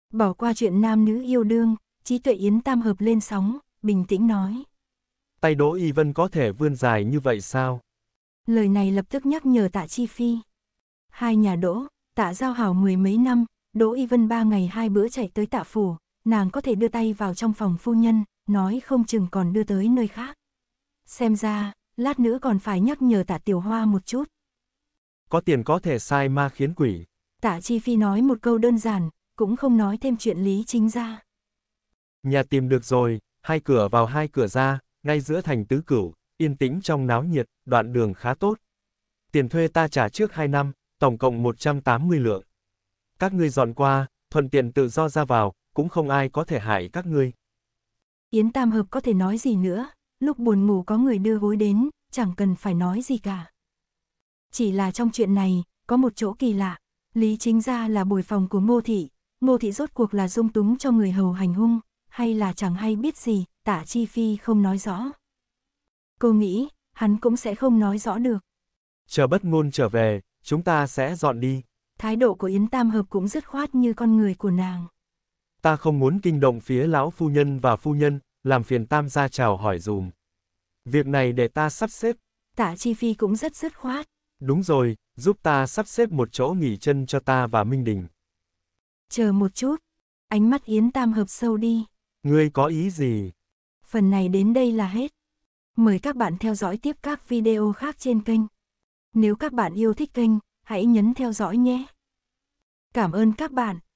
Bỏ qua chuyện nam nữ yêu đương, trí tuệ Yến Tam Hợp lên sóng, bình tĩnh nói. Tay Đỗ Y Vân có thể vươn dài như vậy sao? Lời này lập tức nhắc nhở Tạ Chi Phi. Hai nhà Đỗ, Tạ giao hảo mười mấy năm, Đỗ Y Vân 3 ngày 2 bữa chạy tới Tạ phủ, nàng có thể đưa tay vào trong phòng phu nhân, nói không chừng còn đưa tới nơi khác. Xem ra, lát nữa còn phải nhắc nhở Tạ Tiểu Hoa một chút. Có tiền có thể sai ma khiến quỷ. Tạ Chi Phi nói một câu đơn giản, cũng không nói thêm chuyện Lý Chính gia. Nhà tìm được rồi, 2 cửa vào 2 cửa ra, ngay giữa thành Tứ Cửu, yên tĩnh trong náo nhiệt, đoạn đường khá tốt. Tiền thuê ta trả trước 2 năm, tổng cộng 180 lượng. Các ngươi dọn qua, thuận tiện tự do ra vào, cũng không ai có thể hại các ngươi. Yến Tam Hợp có thể nói gì nữa, lúc buồn ngủ có người đưa gối đến, chẳng cần phải nói gì cả. Chỉ là trong chuyện này, có một chỗ kỳ lạ, Lý Chính gia là bồi phòng của Ngô thị rốt cuộc là dung túng cho người hầu hành hung, hay là chẳng hay biết gì, Tạ Chi Phi không nói rõ. Cô nghĩ, hắn cũng sẽ không nói rõ được. Chờ Bất Ngôn trở về, chúng ta sẽ dọn đi. Thái độ của Yến Tam Hợp cũng dứt khoát như con người của nàng. Ta không muốn kinh động phía lão phu nhân và phu nhân, làm phiền Tam gia chào hỏi dùm. Việc này để ta sắp xếp. Tạ Chi Phi cũng rất dứt khoát. Đúng rồi, giúp ta sắp xếp một chỗ nghỉ chân cho ta và Minh Đình. Chờ một chút, ánh mắt Yến Tam Hợp sâu đi. Ngươi có ý gì? Phần này đến đây là hết. Mời các bạn theo dõi tiếp các video khác trên kênh. Nếu các bạn yêu thích kênh, hãy nhấn theo dõi nhé. Cảm ơn các bạn.